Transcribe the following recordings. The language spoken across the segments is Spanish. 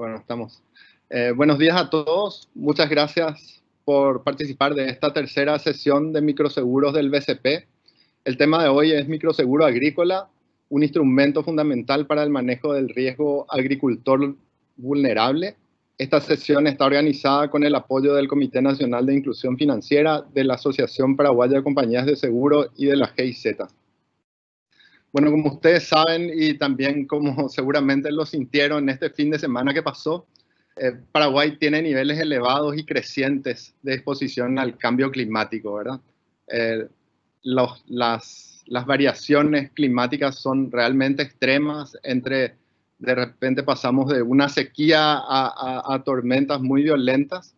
Bueno, estamos. Buenos días a todos. Muchas gracias por participar de esta tercera sesión de microseguros del BCP. El tema de hoy es microseguro agrícola, un instrumento fundamental para el manejo del riesgo agricultor vulnerable. Esta sesión está organizada con el apoyo del Comité Nacional de Inclusión Financiera, de la Asociación Paraguaya de Compañías de Seguro y de la GIZ. Bueno, como ustedes saben y también como seguramente lo sintieron este fin de semana que pasó, Paraguay tiene niveles elevados y crecientes de exposición al cambio climático, ¿verdad? Las variaciones climáticas son realmente extremas, de repente pasamos de una sequía a tormentas muy violentas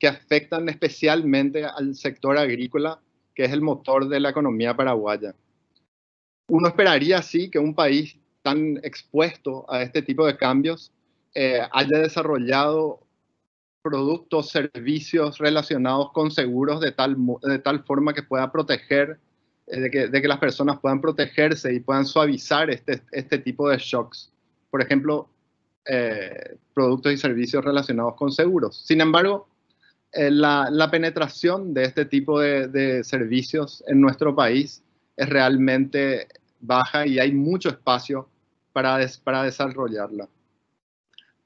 que afectan especialmente al sector agrícola, que es el motor de la economía paraguaya. Uno esperaría, sí, que un país tan expuesto a este tipo de cambios haya desarrollado productos, servicios relacionados con seguros de tal forma que pueda proteger, de que las personas puedan protegerse y puedan suavizar este tipo de shocks. Por ejemplo, productos y servicios relacionados con seguros. Sin embargo, la penetración de este tipo de servicios en nuestro país es realmente baja y hay mucho espacio para desarrollarla.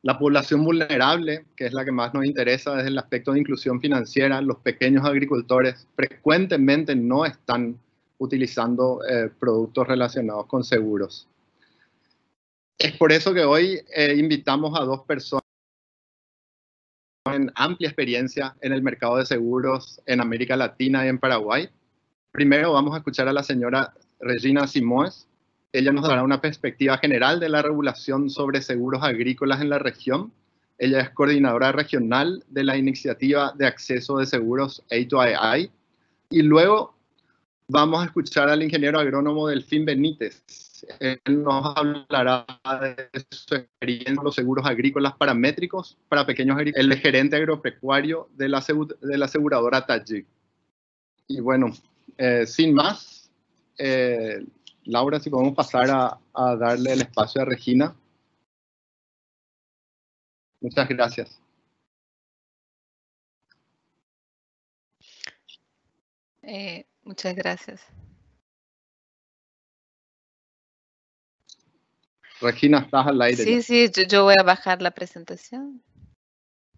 La población vulnerable, que es la que más nos interesa desde el aspecto de inclusión financiera, los pequeños agricultores frecuentemente no están utilizando productos relacionados con seguros. Es por eso que hoy invitamos a dos personas con amplia experiencia en el mercado de seguros en América Latina y en Paraguay. Primero vamos a escuchar a la señora Regina Simões. Ella nos dará una perspectiva general de la regulación sobre seguros agrícolas en la región. Ella es coordinadora regional de la iniciativa de acceso de seguros A2ii. Y luego vamos a escuchar al ingeniero agrónomo Delfín Benítez. Él nos hablará de su experiencia en los seguros agrícolas paramétricos para pequeños agricultores. Él es gerente agropecuario de la aseguradora Tajy. Y bueno, sin más, Laura, si podemos pasar a darle el espacio a Regina. Muchas gracias. Muchas gracias. Regina, estás al aire. Sí, ya. Sí, yo voy a bajar la presentación.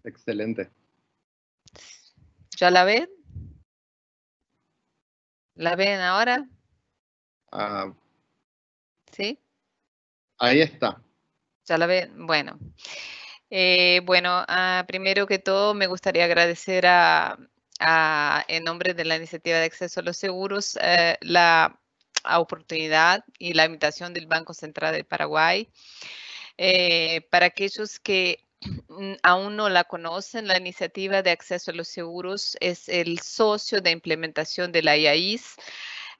Excelente. ¿Ya la ven? ¿La ven ahora? Sí. Ahí está. ¿Ya la ven? Bueno. Primero que todo me gustaría agradecer en nombre de la Iniciativa de Acceso a los Seguros, la oportunidad y la invitación del Banco Central del Paraguay. Para aquellos que aún no la conocen, la Iniciativa de Acceso a los Seguros es el socio de implementación de la IAIS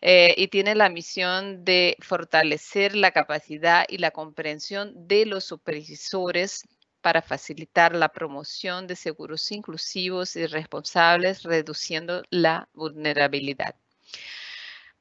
y tiene la misión de fortalecer la capacidad y la comprensión de los supervisores para facilitar la promoción de seguros inclusivos y responsables, reduciendo la vulnerabilidad.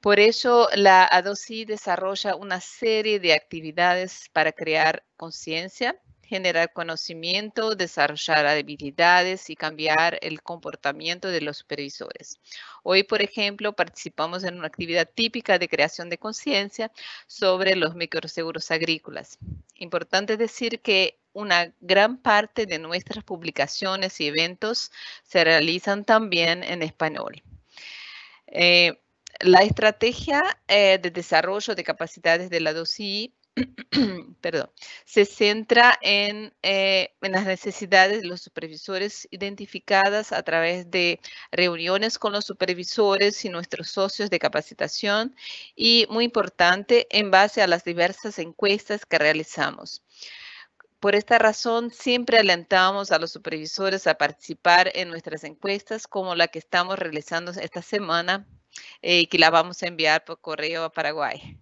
Por ello, la A2ii desarrolla una serie de actividades para crear conciencia, generar conocimiento, desarrollar habilidades y cambiar el comportamiento de los supervisores. Hoy, por ejemplo, participamos en una actividad típica de creación de conciencia sobre los microseguros agrícolas. Importante decir que una gran parte de nuestras publicaciones y eventos se realizan también en español. La estrategia de desarrollo de capacidades de la DOSI se centra en las necesidades de los supervisores identificadas a través de reuniones con los supervisores y nuestros socios de capacitación y, muy importante, en base a las diversas encuestas que realizamos. Por esta razón, siempre alentamos a los supervisores a participar en nuestras encuestas como la que estamos realizando esta semana y que la vamos a enviar por correo a Paraguay.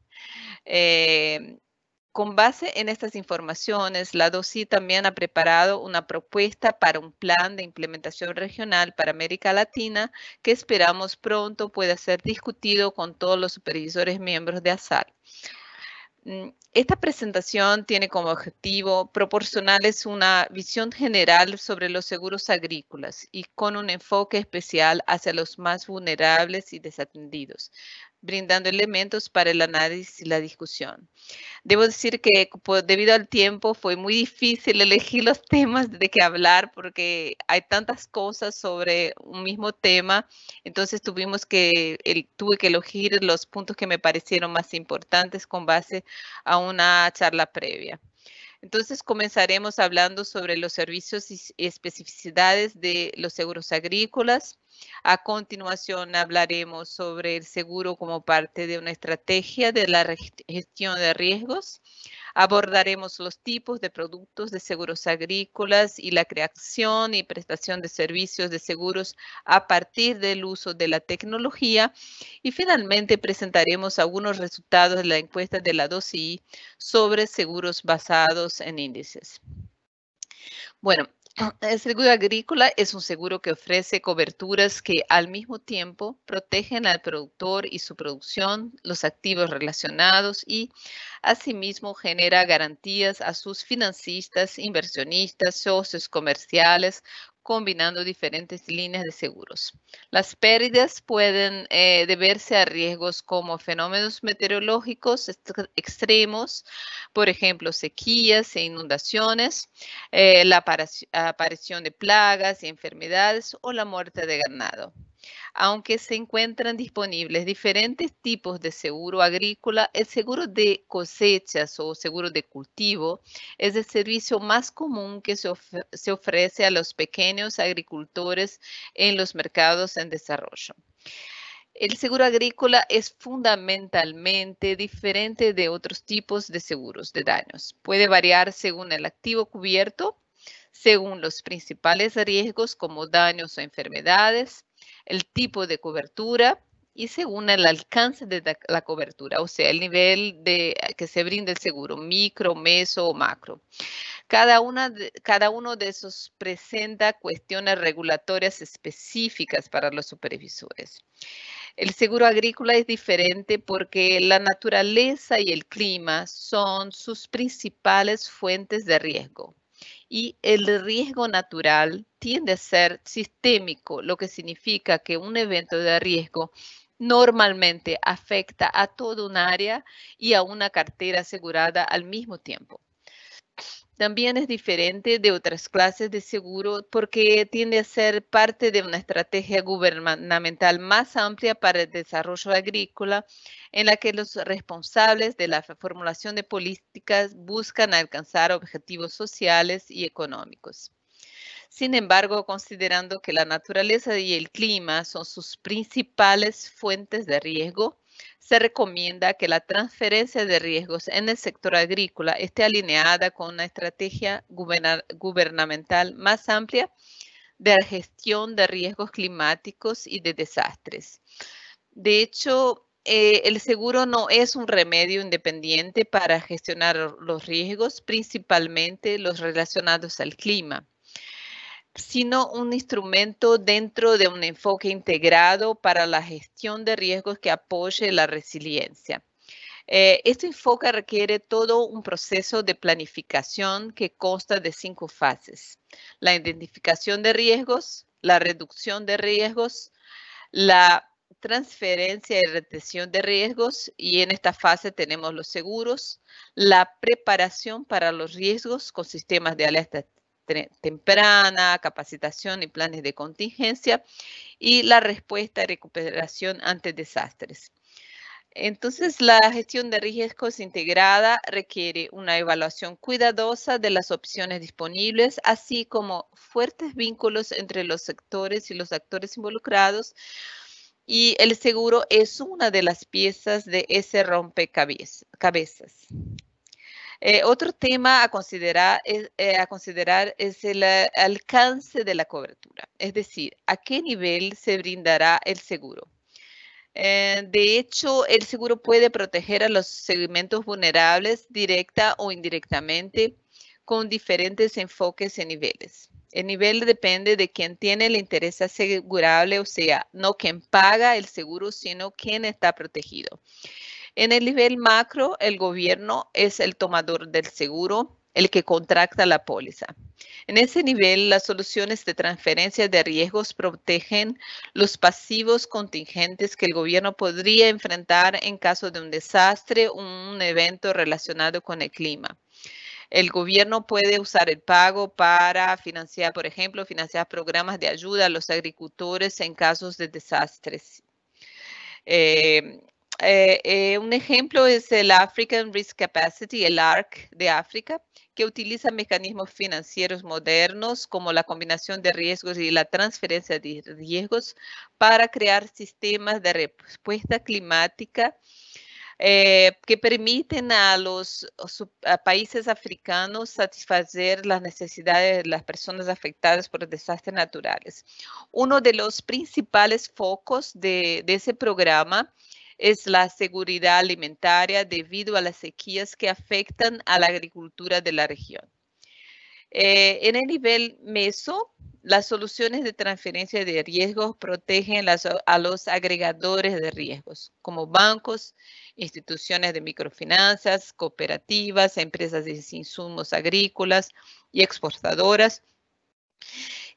Con base en estas informaciones, la A2ii también ha preparado una propuesta para un plan de implementación regional para América Latina que esperamos pronto pueda ser discutido con todos los supervisores miembros de ASAR. Esta presentación tiene como objetivo proporcionarles una visión general sobre los seguros agrícolas y con un enfoque especial hacia los más vulnerables y desatendidos, brindando elementos para el análisis y la discusión. Debo decir que debido al tiempo fue muy difícil elegir los temas de que hablar porque hay tantas cosas sobre un mismo tema, entonces tuve que elegir los puntos que me parecieron más importantes con base a una charla previa. Entonces comenzaremos hablando sobre los servicios y especificidades de los seguros agrícolas. A continuación hablaremos sobre el seguro como parte de una estrategia de la gestión de riesgos. Abordaremos los tipos de productos de seguros agrícolas y la creación y prestación de servicios de seguros a partir del uso de la tecnología. Y finalmente presentaremos algunos resultados de la encuesta de la A2ii sobre seguros basados en índices. Bueno. El seguro agrícola es un seguro que ofrece coberturas que al mismo tiempo protegen al productor y su producción, los activos relacionados y asimismo genera garantías a sus financistas, inversionistas, socios comerciales, combinando diferentes líneas de seguros. Las pérdidas pueden deberse a riesgos como fenómenos meteorológicos extremos, por ejemplo, sequías e inundaciones, la aparición de plagas y enfermedades o la muerte de ganado. Aunque se encuentran disponibles diferentes tipos de seguro agrícola, el seguro de cosechas o seguro de cultivo es el servicio más común que se ofrece a los pequeños agricultores en los mercados en desarrollo. El seguro agrícola es fundamentalmente diferente de otros tipos de seguros de daños. Puede variar según el activo cubierto, según los principales riesgos como daños o enfermedades, el tipo de cobertura y según el alcance de la cobertura, o sea, el nivel que se brinda el seguro, micro, meso o macro. Cada uno de esos presenta cuestiones regulatorias específicas para los supervisores. El seguro agrícola es diferente porque la naturaleza y el clima son sus principales fuentes de riesgo. Y el riesgo natural tiende a ser sistémico, lo que significa que un evento de riesgo normalmente afecta a todo un área y a una cartera asegurada al mismo tiempo. También es diferente de otras clases de seguro porque tiende a ser parte de una estrategia gubernamental más amplia para el desarrollo agrícola, en la que los responsables de la formulación de políticas buscan alcanzar objetivos sociales y económicos. Sin embargo, considerando que la naturaleza y el clima son sus principales fuentes de riesgo, se recomienda que la transferencia de riesgos en el sector agrícola esté alineada con una estrategia gubernamental más amplia de la gestión de riesgos climáticos y de desastres. De hecho, el seguro no es un remedio independiente para gestionar los riesgos, principalmente los relacionados al clima, sino un instrumento dentro de un enfoque integrado para la gestión de riesgos que apoye la resiliencia. Este enfoque requiere todo un proceso de planificación que consta de 5 fases. La identificación de riesgos, la reducción de riesgos, la transferencia y retención de riesgos, y en esta fase tenemos los seguros, la preparación para los riesgos con sistemas de alerta temprana, capacitación y planes de contingencia y la respuesta y recuperación ante desastres. Entonces, la gestión de riesgos integrada requiere una evaluación cuidadosa de las opciones disponibles, así como fuertes vínculos entre los sectores y los actores involucrados, y el seguro es una de las piezas de ese rompecabezas. Otro tema a considerar es el alcance de la cobertura, es decir, a qué nivel se brindará el seguro. De hecho, el seguro puede proteger a los segmentos vulnerables directa o indirectamente con diferentes enfoques y niveles. El nivel depende de quien tiene el interés asegurable, o sea, no quien paga el seguro, sino quien está protegido. En el nivel macro, el gobierno es el tomador del seguro, el que contracta la póliza. En ese nivel, las soluciones de transferencia de riesgos protegen los pasivos contingentes que el gobierno podría enfrentar en caso de un desastre o un evento relacionado con el clima. El gobierno puede usar el pago para financiar, por ejemplo, programas de ayuda a los agricultores en casos de desastres. Un ejemplo es el African Risk Capacity, el ARC de África, que utiliza mecanismos financieros modernos como la combinación de riesgos y la transferencia de riesgos para crear sistemas de respuesta climática que permiten a los países africanos satisfacer las necesidades de las personas afectadas por desastres naturales. Uno de los principales focos de ese programa es la seguridad alimentaria debido a las sequías que afectan a la agricultura de la región. En el nivel meso, las soluciones de transferencia de riesgos protegen a los agregadores de riesgos, como bancos, instituciones de microfinanzas, cooperativas, empresas de insumos agrícolas y exportadoras,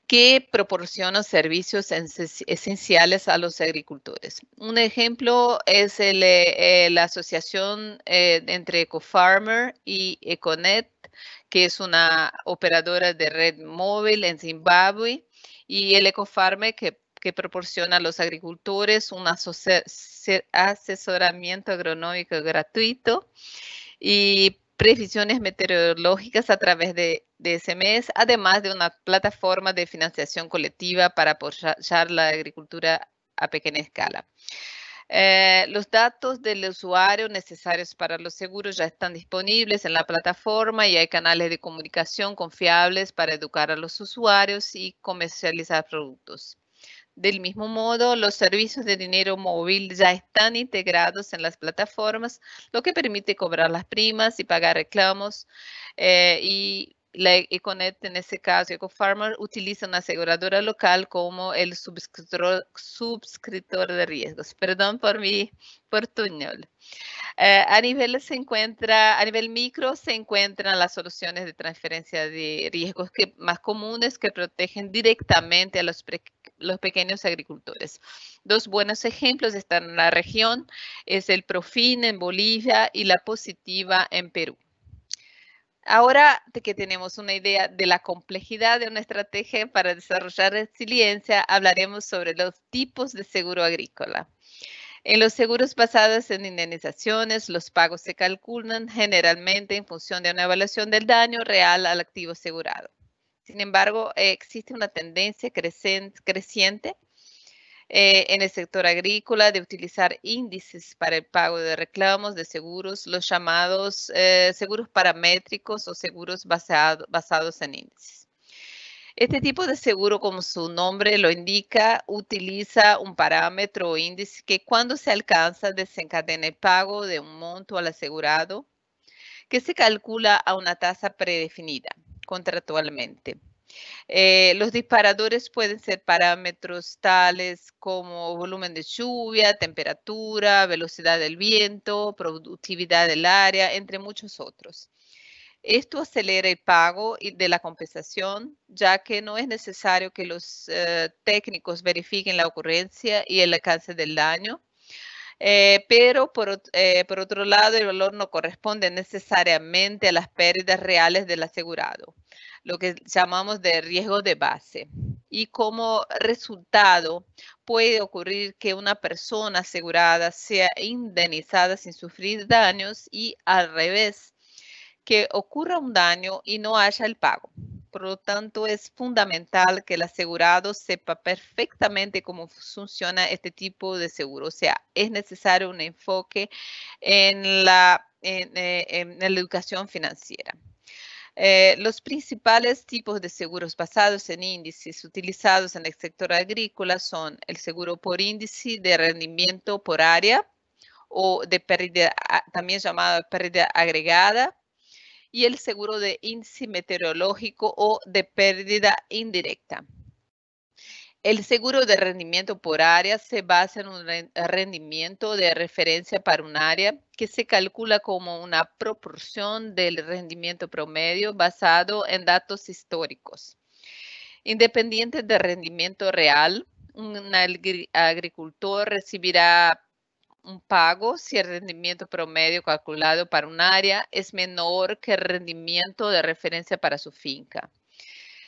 que proporciona servicios esenciales a los agricultores. Un ejemplo es la asociación entre EcoFarmer y Econet, que es una operadora de red móvil en Zimbabue, y el EcoFarmer que proporciona a los agricultores un asesoramiento agronómico gratuito y previsiones meteorológicas a través de SMS, además de una plataforma de financiación colectiva para apoyar la agricultura a pequeña escala. Los datos del usuario necesarios para los seguros ya están disponibles en la plataforma y hay canales de comunicación confiables para educar a los usuarios y comercializar productos. Del mismo modo, los servicios de dinero móvil ya están integrados en las plataformas, lo que permite cobrar las primas y pagar reclamos. Y la Econet, en este caso, EcoFarmer, utiliza una aseguradora local como el suscriptor de riesgos. Perdón por mi portuñol. A nivel micro se encuentran las soluciones de transferencia de riesgos más comunes que protegen directamente a los pequeños agricultores. Dos buenos ejemplos están en la región, es el Profin en Bolivia y la Positiva en Perú. Ahora que tenemos una idea de la complejidad de una estrategia para desarrollar resiliencia, hablaremos sobre los tipos de seguro agrícola. En los seguros basados en indemnizaciones, los pagos se calculan generalmente en función de una evaluación del daño real al activo asegurado. Sin embargo, existe una tendencia creciente en el sector agrícola de utilizar índices para el pago de reclamos de seguros, los llamados seguros paramétricos o seguros basados en índices. Este tipo de seguro, como su nombre lo indica, utiliza un parámetro o índice que cuando se alcanza desencadena el pago de un monto al asegurado que se calcula a una tasa predefinida contractualmente. Los disparadores pueden ser parámetros tales como volumen de lluvia, temperatura, velocidad del viento, productividad del área, entre muchos otros. Esto acelera el pago de la compensación, ya que no es necesario que los técnicos verifiquen la ocurrencia y el alcance del daño. Pero por otro lado, el valor no corresponde necesariamente a las pérdidas reales del asegurado, lo que llamamos de riesgo de base. Y como resultado, puede ocurrir que una persona asegurada sea indemnizada sin sufrir daños y al revés, que ocurra un daño y no haya el pago. Por lo tanto, es fundamental que el asegurado sepa perfectamente cómo funciona este tipo de seguro. O sea, es necesario un enfoque en la educación financiera. Los principales tipos de seguros basados en índices utilizados en el sector agrícola son el seguro por índice de rendimiento por área o de pérdida, también llamado pérdida agregada, y el seguro de índice meteorológico o de pérdida indirecta. El seguro de rendimiento por área se basa en un rendimiento de referencia para un área que se calcula como una proporción del rendimiento promedio basado en datos históricos. Independiente del rendimiento real, un agricultor recibirá un pago si el rendimiento promedio calculado para un área es menor que el rendimiento de referencia para su finca.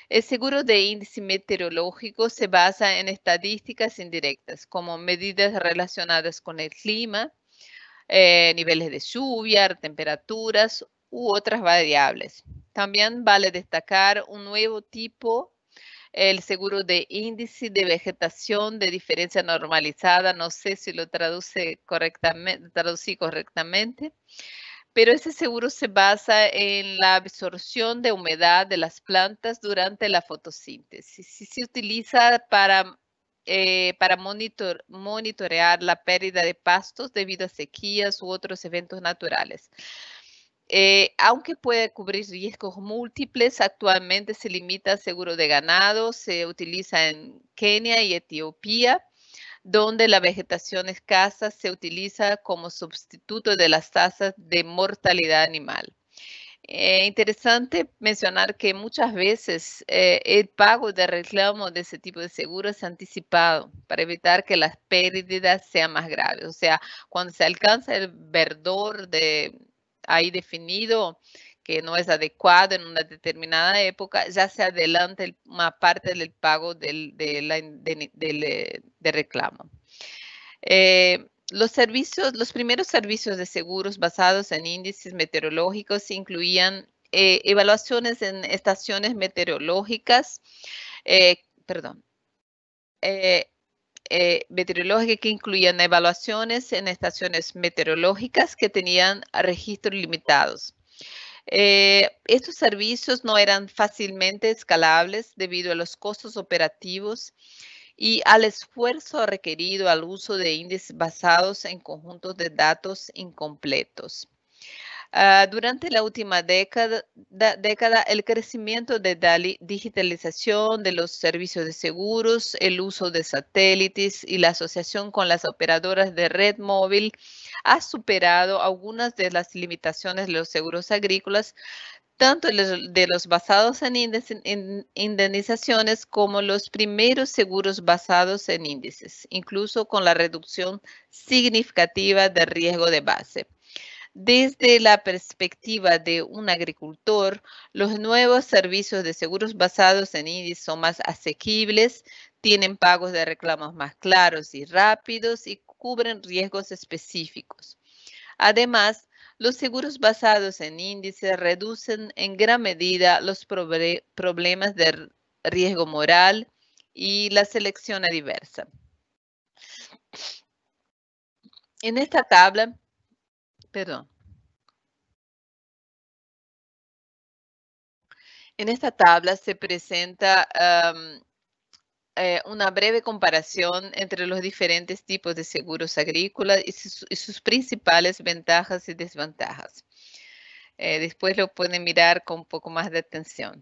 El seguro de índice meteorológico se basa en estadísticas indirectas, como medidas relacionadas con el clima, niveles de lluvia, temperaturas u otras variables. También vale destacar un nuevo tipo, el seguro de índice de vegetación de diferencia normalizada. No sé si lo traducí correctamente. Pero ese seguro se basa en la absorción de humedad de las plantas durante la fotosíntesis. Se utiliza para monitorear la pérdida de pastos debido a sequías u otros eventos naturales. Aunque puede cubrir riesgos múltiples, actualmente se limita al seguro de ganado. Se utiliza en Kenia y Etiopía, donde la vegetación escasa se utiliza como sustituto de las tasas de mortalidad animal. Interesante mencionar que muchas veces el pago de reclamo de ese tipo de seguro es anticipado para evitar que las pérdidas sean más graves. O sea, cuando se alcanza el verdor ahí definido, que no es adecuado en una determinada época, ya se adelanta una parte del pago de reclamo. Los primeros servicios de seguros basados en índices meteorológicos incluían evaluaciones en estaciones meteorológicas, que incluían evaluaciones en estaciones meteorológicas que tenían registros limitados. Estos servicios no eran fácilmente escalables debido a los costos operativos y al esfuerzo requerido al uso de índices basados en conjuntos de datos incompletos. Durante la última década, el crecimiento de la digitalización de los servicios de seguros, el uso de satélites y la asociación con las operadoras de red móvil ha superado algunas de las limitaciones de los seguros agrícolas, tanto de los basados en indemnizaciones como los primeros seguros basados en índices, incluso con la reducción significativa del riesgo de base. Desde la perspectiva de un agricultor, los nuevos servicios de seguros basados en índices son más asequibles, tienen pagos de reclamos más claros y rápidos y cubren riesgos específicos. Además, los seguros basados en índices reducen en gran medida los problemas de riesgo moral y la selección adversa. En esta tabla, En esta tabla se presenta una breve comparación entre los diferentes tipos de seguros agrícolas y sus principales ventajas y desventajas. Después lo pueden mirar con un poco más de atención.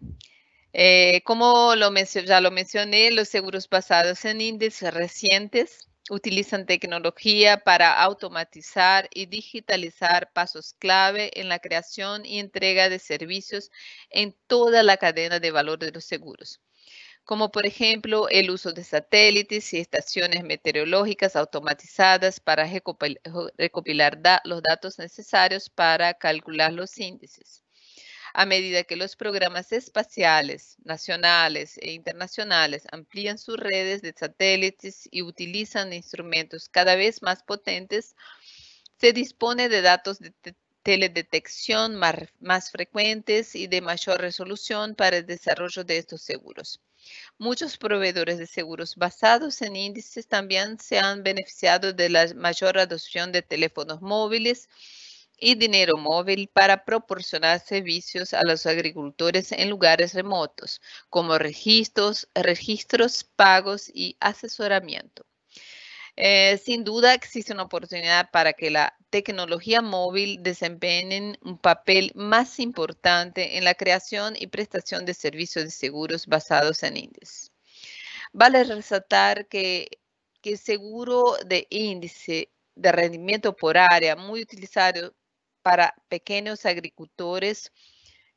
Como ya lo mencioné, los seguros basados en índices recientes utilizan tecnología para automatizar y digitalizar pasos clave en la creación y entrega de servicios en toda la cadena de valor de los seguros, como por ejemplo el uso de satélites y estaciones meteorológicas automatizadas para recopilar los datos necesarios para calcular los índices. A medida que los programas espaciales, nacionales e internacionales amplían sus redes de satélites y utilizan instrumentos cada vez más potentes, se dispone de datos de teledetección más frecuentes y de mayor resolución para el desarrollo de estos seguros. Muchos proveedores de seguros basados en índices también se han beneficiado de la mayor adopción de teléfonos móviles y dinero móvil para proporcionar servicios a los agricultores en lugares remotos, como registros, pagos y asesoramiento. Sin duda, existe una oportunidad para que la tecnología móvil desempeñe un papel más importante en la creación y prestación de servicios de seguros basados en índices. Vale resaltar que el seguro de índice de rendimiento por área, muy utilizado para pequeños agricultores,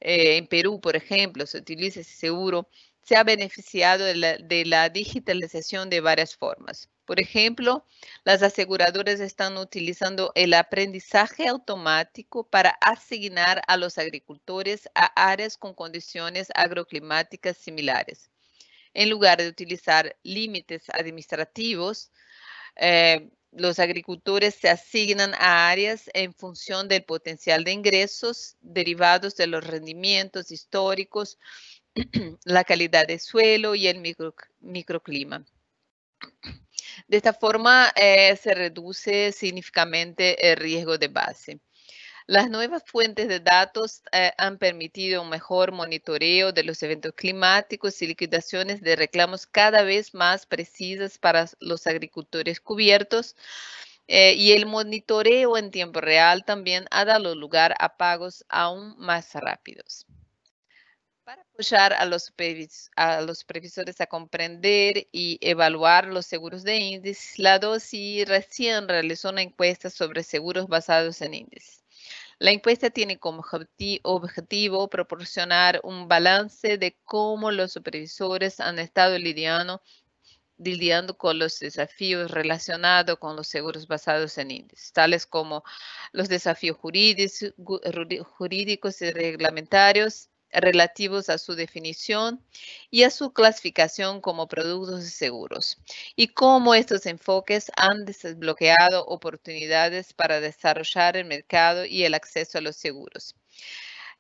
en Perú, por ejemplo, se utiliza ese seguro, se ha beneficiado de la digitalización de varias formas. Por ejemplo, las aseguradoras están utilizando el aprendizaje automático para asignar a los agricultores a áreas con condiciones agroclimáticas similares. En lugar de utilizar límites administrativos, los agricultores se asignan a áreas en función del potencial de ingresos derivados de los rendimientos históricos, la calidad del suelo y el microclima. De esta forma se reduce significativamente el riesgo de base. Las nuevas fuentes de datos han permitido un mejor monitoreo de los eventos climáticos y liquidaciones de reclamos cada vez más precisas para los agricultores cubiertos, y el monitoreo en tiempo real también ha dado lugar a pagos aún más rápidos. Para apoyar a los supervisores a comprender y evaluar los seguros de índices, la DOSI recién realizó una encuesta sobre seguros basados en índices. La encuesta tiene como objetivo proporcionar un balance de cómo los supervisores han estado lidiando con los desafíos relacionados con los seguros basados en índices, tales como los desafíos jurídicos y reglamentarios relativos a su definición y a su clasificación como productos de seguros, y cómo estos enfoques han desbloqueado oportunidades para desarrollar el mercado y el acceso a los seguros.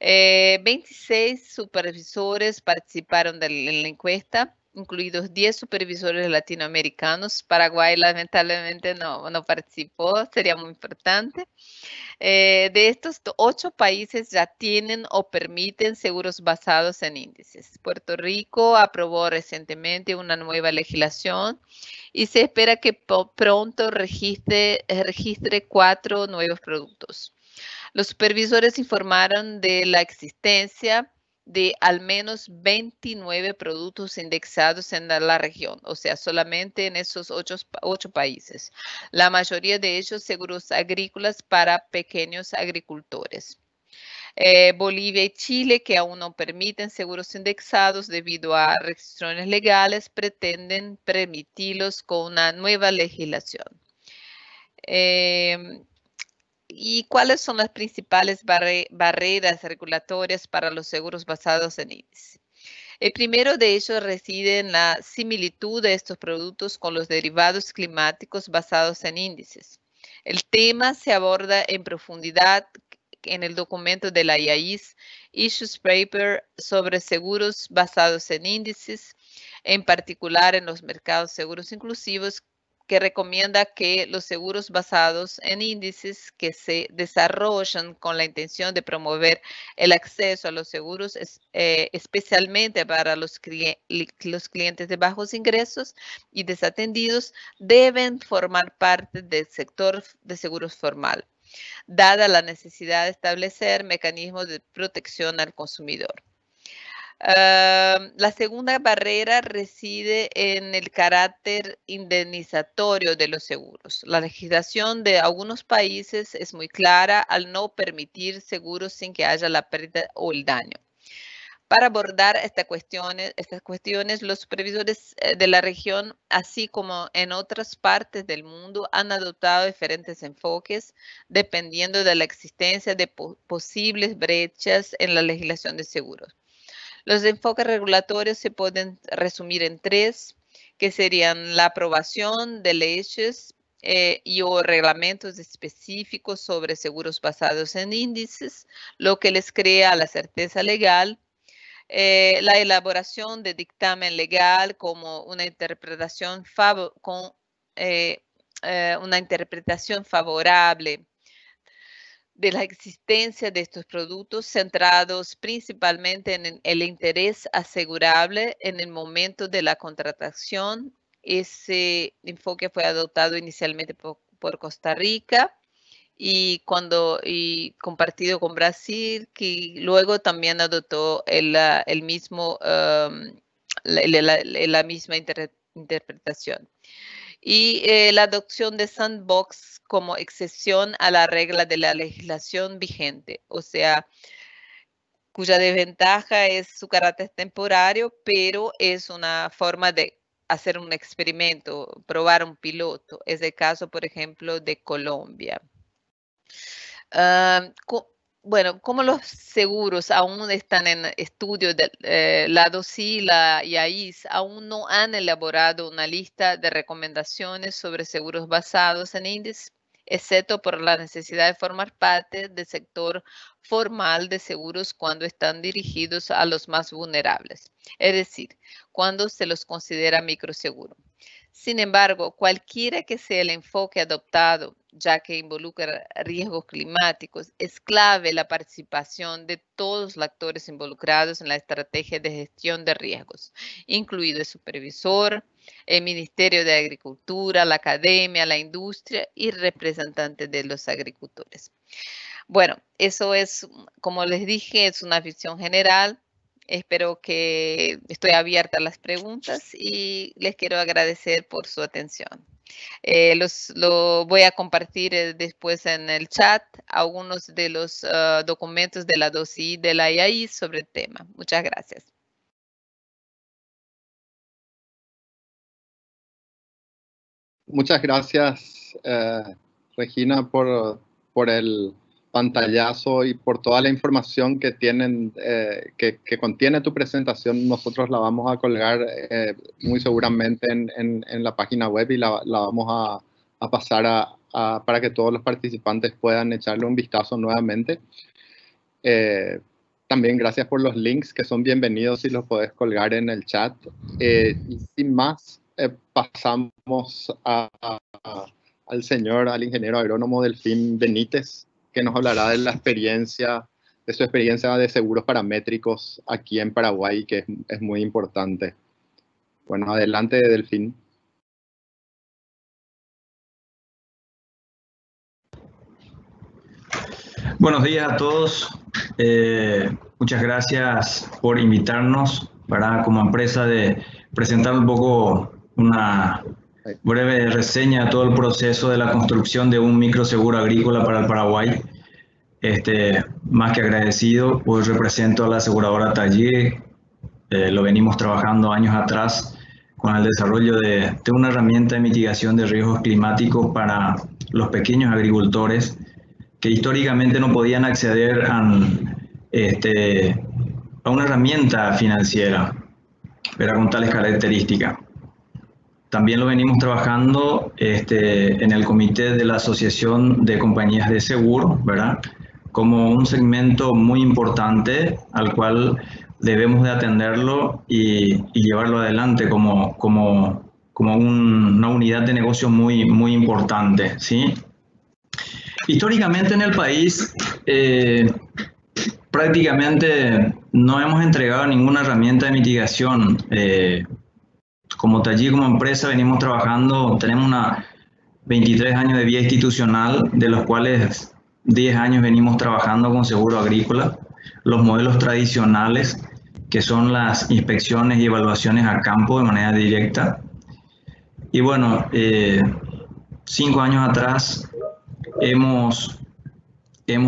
26 supervisores participaron en la encuesta, incluidos 10 supervisores latinoamericanos. Paraguay lamentablemente no participó, sería muy importante. De estos 8 países ya tienen o permiten seguros basados en índices. Puerto Rico aprobó recientemente una nueva legislación y se espera que pronto registre 4 nuevos productos. Los supervisores informaron de la existencia de al menos 29 productos indexados en la región, o sea, solamente en esos 8 países. La mayoría de ellos seguros agrícolas para pequeños agricultores. Bolivia y Chile, que aún no permiten seguros indexados debido a restricciones legales, pretenden permitirlos con una nueva legislación. ¿Y cuáles son las principales barreras regulatorias para los seguros basados en índices? El primero de ellos reside en la similitud de estos productos con los derivados climáticos basados en índices. El tema se aborda en profundidad en el documento de la IAIS, Issues Paper sobre seguros basados en índices, en particular en los mercados seguros inclusivos, que recomienda que los seguros basados en índices que se desarrollan con la intención de promover el acceso a los seguros, especialmente para los clientes de bajos ingresos y desatendidos, deben formar parte del sector de seguros formal, dada la necesidad de establecer mecanismos de protección al consumidor. La segunda barrera reside en el carácter indemnizatorio de los seguros. La legislación de algunos países es muy clara al no permitir seguros sin que haya la pérdida o el daño. Para abordar estas cuestiones, los supervisores de la región, así como en otras partes del mundo, han adoptado diferentes enfoques dependiendo de la existencia de posibles brechas en la legislación de seguros. Los enfoques regulatorios se pueden resumir en 3, que serían la aprobación de leyes y/o reglamentos específicos sobre seguros basados en índices, lo que les crea la certeza legal, la elaboración de dictamen legal como una interpretación favorable de la existencia de estos productos centrados principalmente en el interés asegurable en el momento de la contratación. Ese enfoque fue adoptado inicialmente por Costa Rica y compartido con Brasil, que luego también adoptó la misma interpretación interpretación. Y la adopción de sandbox como excepción a la regla de la legislación vigente, o sea, cuya desventaja es su carácter temporario, pero es una forma de hacer un experimento, probar un piloto. Es el caso, por ejemplo, de Colombia. Bueno, como los seguros aún están en estudio, la DOSI y la IAIS aún no han elaborado una lista de recomendaciones sobre seguros basados en índices, excepto por la necesidad de formar parte del sector formal de seguros cuando están dirigidos a los más vulnerables, es decir, cuando se los considera microseguro. Sin embargo, cualquiera que sea el enfoque adoptado, ya que involucra riesgos climáticos, es clave la participación de todos los actores involucrados en la estrategia de gestión de riesgos, incluido el supervisor, el Ministerio de Agricultura, la academia, la industria y representantes de los agricultores. Bueno, eso es, como les dije, es una visión general. Espero que estoy abierta a las preguntas y les quiero agradecer por su atención. Lo voy a compartir después en el chat algunos de los documentos de la DOSI y de la IAI sobre el tema. Muchas gracias. Muchas gracias, Regina, por el pantallazo y por toda la información que tienen, que contiene tu presentación. Nosotros la vamos a colgar muy seguramente en la página web y la vamos a pasar para que todos los participantes puedan echarle un vistazo nuevamente. También gracias por los links, que son bienvenidos y los podés colgar en el chat. Y sin más, pasamos al ingeniero agrónomo Delfín Benítez, que nos hablará de su experiencia de seguros paramétricos aquí en Paraguay, que es muy importante. Bueno, adelante, Delfín. Buenos días a todos. Muchas gracias por invitarnos para, como empresa, de presentar un poco una breve reseña de todo el proceso de la construcción de un microseguro agrícola para el Paraguay. Más que agradecido, pues represento a la aseguradora Tajy. Lo venimos trabajando años atrás con el desarrollo de una herramienta de mitigación de riesgos climáticos para los pequeños agricultores que históricamente no podían acceder a una herramienta financiera, pero con tales características. También lo venimos trabajando en el comité de la Asociación de Compañías de Seguro, ¿verdad? Como un segmento muy importante al cual debemos de atenderlo y llevarlo adelante como una unidad de negocio muy, muy importante, ¿sí? Históricamente en el país prácticamente no hemos entregado ninguna herramienta de mitigación. Como Tajy, como empresa, venimos trabajando, tenemos 23 años de vía institucional, de los cuales 10 años venimos trabajando con seguro agrícola. Los modelos tradicionales, que son las inspecciones y evaluaciones a campo de manera directa. Y bueno, 5 años atrás hemos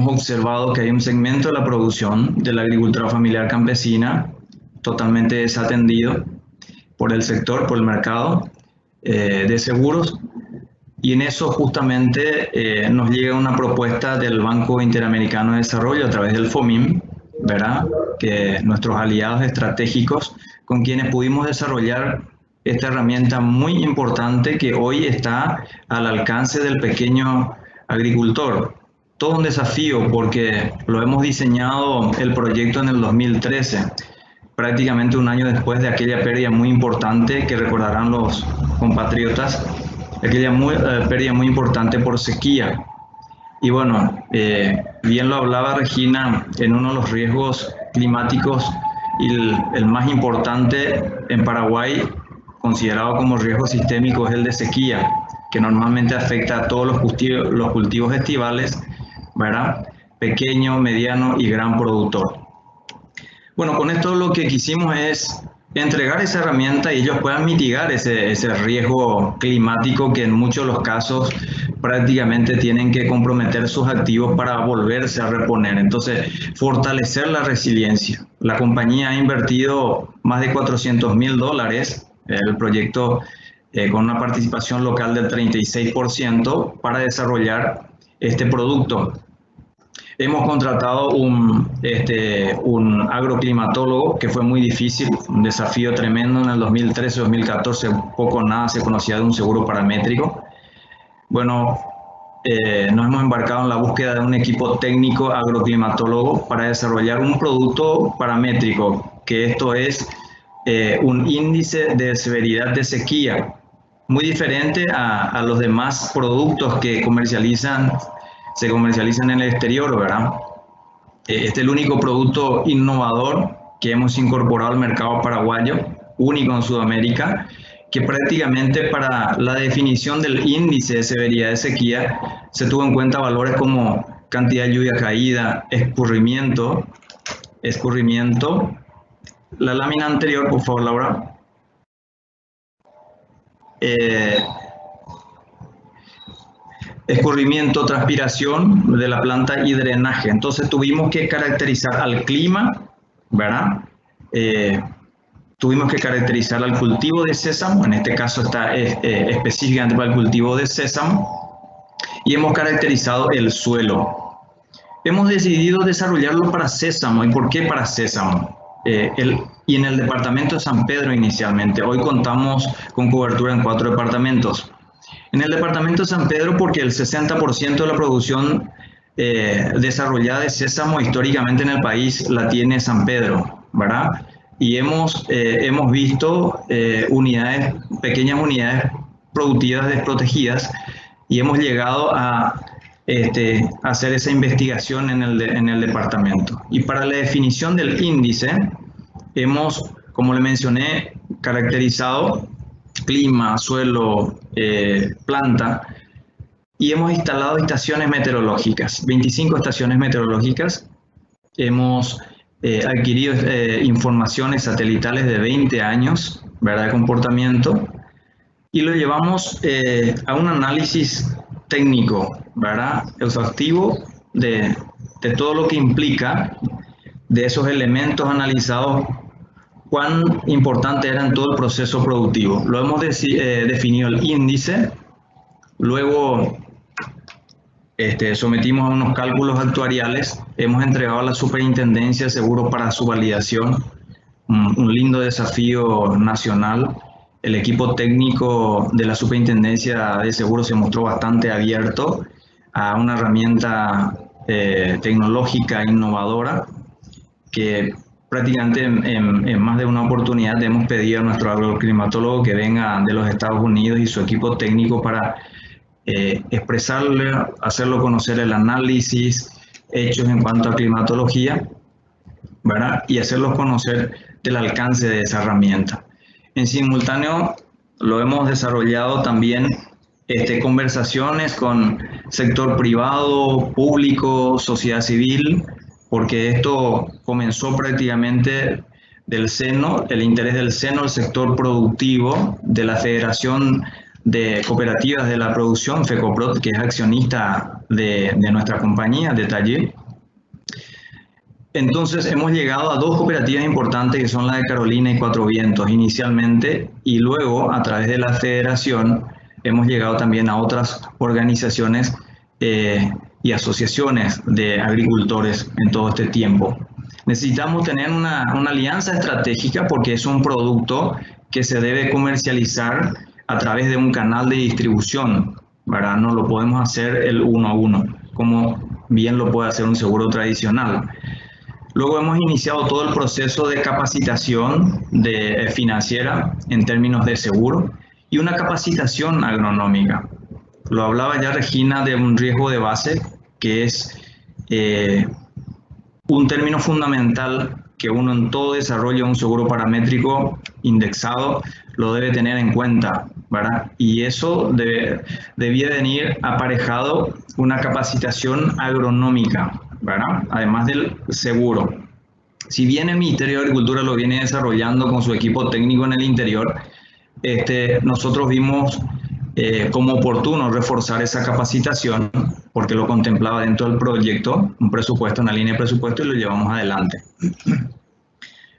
observado que hay un segmento de la producción de la agricultura familiar campesina totalmente desatendido por el sector, por el mercado de seguros, y en eso justamente nos llega una propuesta del Banco Interamericano de Desarrollo a través del FOMIN, ¿verdad? Que nuestros aliados estratégicos con quienes pudimos desarrollar esta herramienta muy importante que hoy está al alcance del pequeño agricultor. Todo un desafío porque lo hemos diseñado el proyecto en el 2013. Prácticamente un año después de aquella pérdida muy importante que recordarán los compatriotas, aquella pérdida muy importante por sequía. Y bueno, bien lo hablaba Regina, en uno de los riesgos climáticos y el más importante en Paraguay, considerado como riesgo sistémico, es el de sequía, que normalmente afecta a todos los cultivos estivales, ¿verdad? Pequeño, mediano y gran productor. Bueno, con esto lo que quisimos es entregar esa herramienta y ellos puedan mitigar ese riesgo climático que en muchos de los casos prácticamente tienen que comprometer sus activos para volverse a reponer. Entonces, fortalecer la resiliencia. La compañía ha invertido más de $400.000, el proyecto con una participación local del 36% para desarrollar este producto. Hemos contratado un agroclimatólogo que fue muy difícil, un desafío tremendo en el 2013-2014, poco o nada se conocía de un seguro paramétrico. Bueno, nos hemos embarcado en la búsqueda de un equipo técnico agroclimatólogo para desarrollar un producto paramétrico, que esto es un índice de severidad de sequía, muy diferente a los demás productos que se comercializan en el exterior, ¿verdad? Este es el único producto innovador que hemos incorporado al mercado paraguayo, único en Sudamérica, que prácticamente para la definición del índice de severidad de sequía se tuvo en cuenta valores como cantidad de lluvia caída, escurrimiento. La lámina anterior, por favor, Laura. Escurrimiento, transpiración de la planta y drenaje. Entonces tuvimos que caracterizar al clima, ¿verdad? Tuvimos que caracterizar al cultivo de sésamo, en este caso está específicamente para el cultivo de sésamo, y hemos caracterizado el suelo. Hemos decidido desarrollarlo para sésamo. ¿Y por qué para sésamo? Y en el departamento de San Pedro inicialmente. Hoy contamos con cobertura en 4 departamentos. En el departamento de San Pedro, porque el 60% de la producción desarrollada de sésamo históricamente en el país la tiene San Pedro, ¿verdad? Y hemos visto pequeñas unidades productivas desprotegidas y hemos llegado a hacer esa investigación en el departamento. Y para la definición del índice, hemos, como le mencioné, caracterizado clima, suelo, planta, y hemos instalado estaciones meteorológicas, 25 estaciones meteorológicas. Hemos adquirido informaciones satelitales de 20 años, ¿verdad?, de comportamiento, y lo llevamos a un análisis técnico, ¿verdad?, exhaustivo de todo lo que implica, de esos elementos analizados, cuán importante era en todo el proceso productivo. Lo hemos definido el índice, luego sometimos a unos cálculos actuariales, hemos entregado a la Superintendencia de Seguros para su validación, un lindo desafío nacional. El equipo técnico de la Superintendencia de Seguros se mostró bastante abierto a una herramienta tecnológica innovadora que prácticamente en más de una oportunidad hemos pedido a nuestro agroclimatólogo que venga de los Estados Unidos y su equipo técnico para expresarle, hacerlo conocer el análisis hechos en cuanto a climatología, ¿verdad?, y hacerlos conocer del alcance de esa herramienta. En simultáneo lo hemos desarrollado también conversaciones con sector privado, público, sociedad civil, porque esto comenzó prácticamente del seno, el interés del seno del sector productivo, de la Federación de Cooperativas de la Producción, FECOPROD, que es accionista de nuestra compañía, de Tajy. Entonces hemos llegado a 2 cooperativas importantes, que son la de Carolina y Cuatro Vientos inicialmente, y luego a través de la Federación hemos llegado también a otras organizaciones y asociaciones de agricultores en todo este tiempo. Necesitamos tener una alianza estratégica, porque es un producto que se debe comercializar a través de un canal de distribución, ¿verdad? No lo podemos hacer el 1 a 1, como bien lo puede hacer un seguro tradicional. Luego hemos iniciado todo el proceso de capacitación financiera en términos de seguro y una capacitación agronómica. Lo hablaba ya Regina de un riesgo de base, que es un término fundamental que uno en todo desarrollo de un seguro paramétrico indexado lo debe tener en cuenta, ¿verdad? Y eso debía venir aparejado una capacitación agronómica, ¿verdad?, además del seguro. Si bien el Ministerio de Agricultura lo viene desarrollando con su equipo técnico en el interior, nosotros vimos como oportuno reforzar esa capacitación porque lo contemplaba dentro del proyecto, un presupuesto, una línea de presupuesto, y lo llevamos adelante.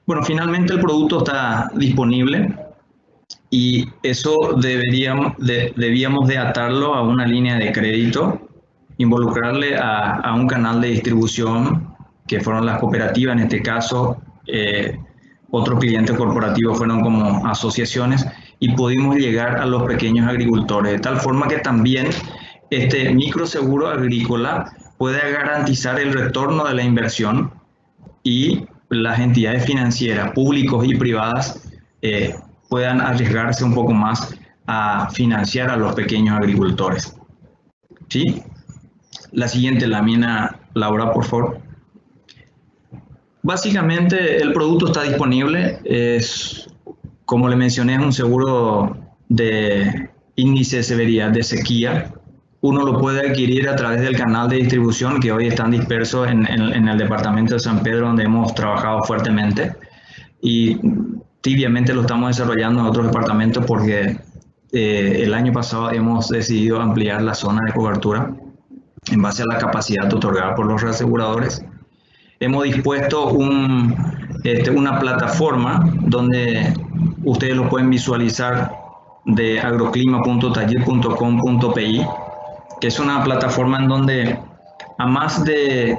Bueno, finalmente el producto está disponible y eso debíamos de atarlo a una línea de crédito, involucrarle a un canal de distribución, que fueron las cooperativas en este caso, otros clientes corporativos fueron como asociaciones, y pudimos llegar a los pequeños agricultores, de tal forma que también este microseguro agrícola puede garantizar el retorno de la inversión, y las entidades financieras, públicos y privadas, puedan arriesgarse un poco más a financiar a los pequeños agricultores. ¿Sí? La siguiente lámina, Laura, por favor. Básicamente el producto está disponible, es, como le mencioné, es un seguro de índice de severidad de sequía. Uno lo puede adquirir a través del canal de distribución que hoy están dispersos en el departamento de San Pedro, donde hemos trabajado fuertemente, y tibiamente lo estamos desarrollando en otros departamentos porque el año pasado hemos decidido ampliar la zona de cobertura en base a la capacidad otorgada por los reaseguradores. Hemos dispuesto una plataforma donde ustedes lo pueden visualizar, de agroclima.taller.com.pi, que es una plataforma en donde, a más de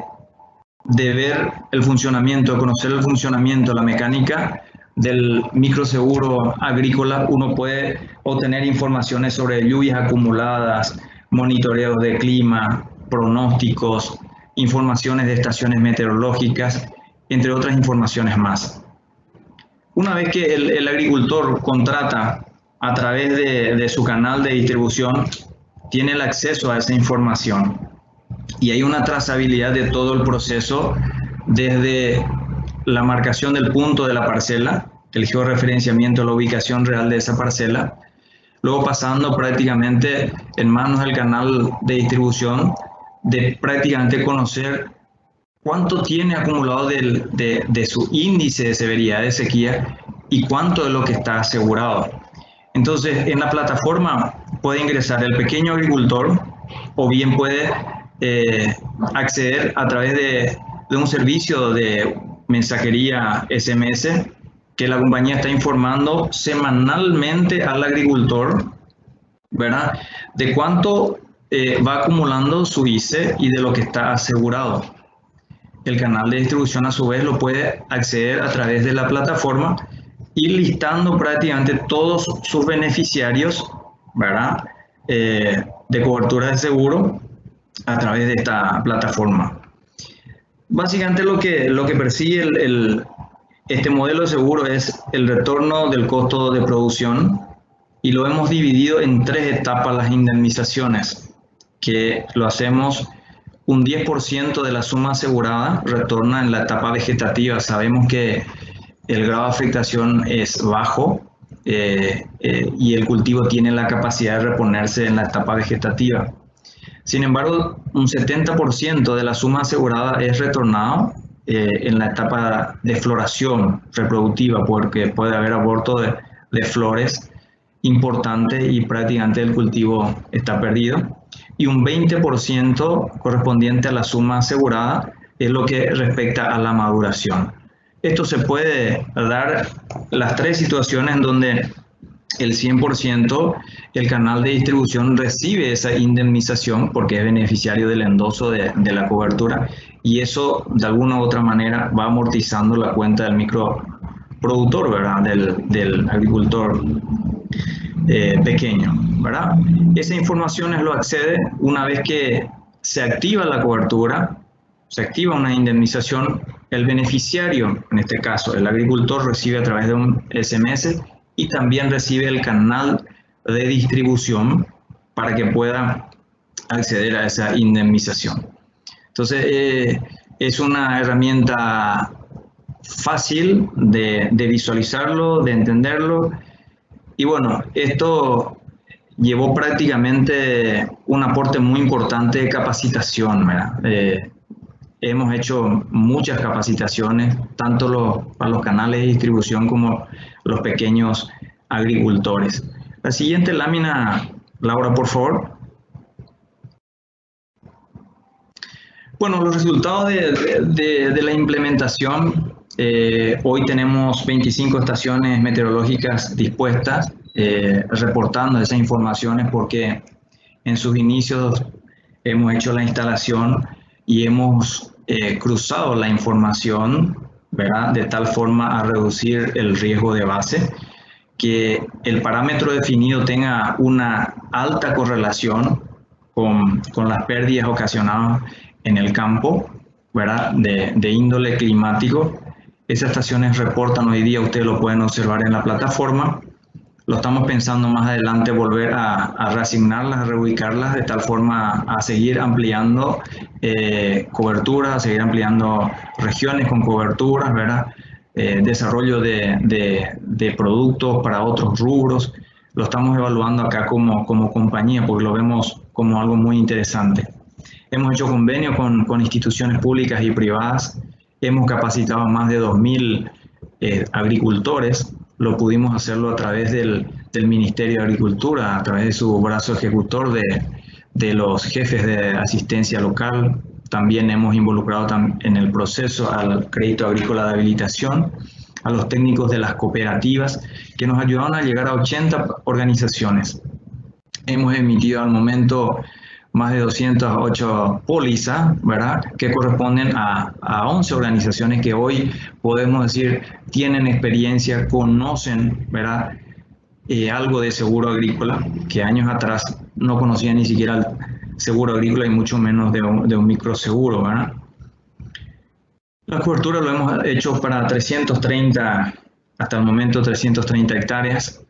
ver el funcionamiento, conocer el funcionamiento, la mecánica del microseguro agrícola, uno puede obtener informaciones sobre lluvias acumuladas, monitoreos de clima, pronósticos, informaciones de estaciones meteorológicas, entre otras informaciones más. Una vez que el agricultor contrata a través de su canal de distribución, tiene el acceso a esa información, y hay una trazabilidad de todo el proceso, desde la marcación del punto de la parcela, el georreferenciamiento, la ubicación real de esa parcela, luego pasando prácticamente en manos del canal de distribución, de prácticamente conocer cuánto tiene acumulado de su índice de severidad de sequía y cuánto de lo que está asegurado. Entonces, en la plataforma puede ingresar el pequeño agricultor, o bien puede acceder a través de un servicio de mensajería SMS, que la compañía está informando semanalmente al agricultor, ¿verdad?, de cuánto va acumulando su ICE y de lo que está asegurado. El canal de distribución, a su vez, lo puede acceder a través de la plataforma, ir listando prácticamente todos sus beneficiarios, ¿verdad?, de cobertura de seguro a través de esta plataforma. Básicamente lo que persigue este modelo de seguro es el retorno del costo de producción, y lo hemos dividido en tres etapas las indemnizaciones, que lo hacemos un 10% de la suma asegurada retorna en la etapa vegetativa. Sabemos que el grado de afectación es bajo y el cultivo tiene la capacidad de reponerse en la etapa vegetativa. Sin embargo, un 70% de la suma asegurada es retornado en la etapa de floración reproductiva, porque puede haber aborto de flores importante y prácticamente el cultivo está perdido. Y un 20% correspondiente a la suma asegurada es lo que respecta a la maduración. Esto se puede dar las tres situaciones en donde el 100%, el canal de distribución recibe esa indemnización porque es beneficiario del endoso de la cobertura, y eso de alguna u otra manera va amortizando la cuenta del microproductor, ¿verdad?, del agricultor pequeño, ¿verdad? Esa información lo accede una vez que se activa la cobertura, se activa una indemnización. El beneficiario, en este caso el agricultor, recibe a través de un SMS, y también recibe el canal de distribución para que pueda acceder a esa indemnización. Entonces, es una herramienta fácil de visualizarlo, de entenderlo. Y bueno, esto llevó prácticamente un aporte muy importante de capacitación, ¿verdad? Hemos hecho muchas capacitaciones, tanto para los canales de distribución como los pequeños agricultores. La siguiente lámina, Laura, por favor. Bueno, los resultados de la implementación. Hoy tenemos 25 estaciones meteorológicas dispuestas, reportando esas informaciones, porque en sus inicios hemos hecho la instalación y hemos cruzado la información, ¿verdad?, de tal forma a reducir el riesgo de base, que el parámetro definido tenga una alta correlación con las pérdidas ocasionadas en el campo, ¿verdad?, de índole climático. Esas estaciones reportan hoy día, ustedes lo pueden observar en la plataforma. Lo estamos pensando más adelante volver a reasignarlas, a reubicarlas, de tal forma a seguir ampliando coberturas, a seguir ampliando regiones con coberturas, ¿verdad? Desarrollo de productos para otros rubros. Lo estamos evaluando acá como compañía, porque lo vemos como algo muy interesante. Hemos hecho convenios con instituciones públicas y privadas. Hemos capacitado a más de 2.000 agricultores. Lo pudimos hacerlo a través del Ministerio de Agricultura, a través de su brazo ejecutor, de los jefes de asistencia local. También hemos involucrado en el proceso al Crédito Agrícola de Habilitación, a los técnicos de las cooperativas, que nos ayudaron a llegar a 80 organizaciones. Hemos emitido al momento más de 208 pólizas, ¿verdad?, que corresponden a 11 organizaciones que hoy podemos decir tienen experiencia, conocen, ¿verdad?, algo de seguro agrícola, que años atrás no conocían ni siquiera el seguro agrícola y mucho menos de un microseguro, ¿verdad? La cobertura lo hemos hecho para 330, hasta el momento 330 hectáreas.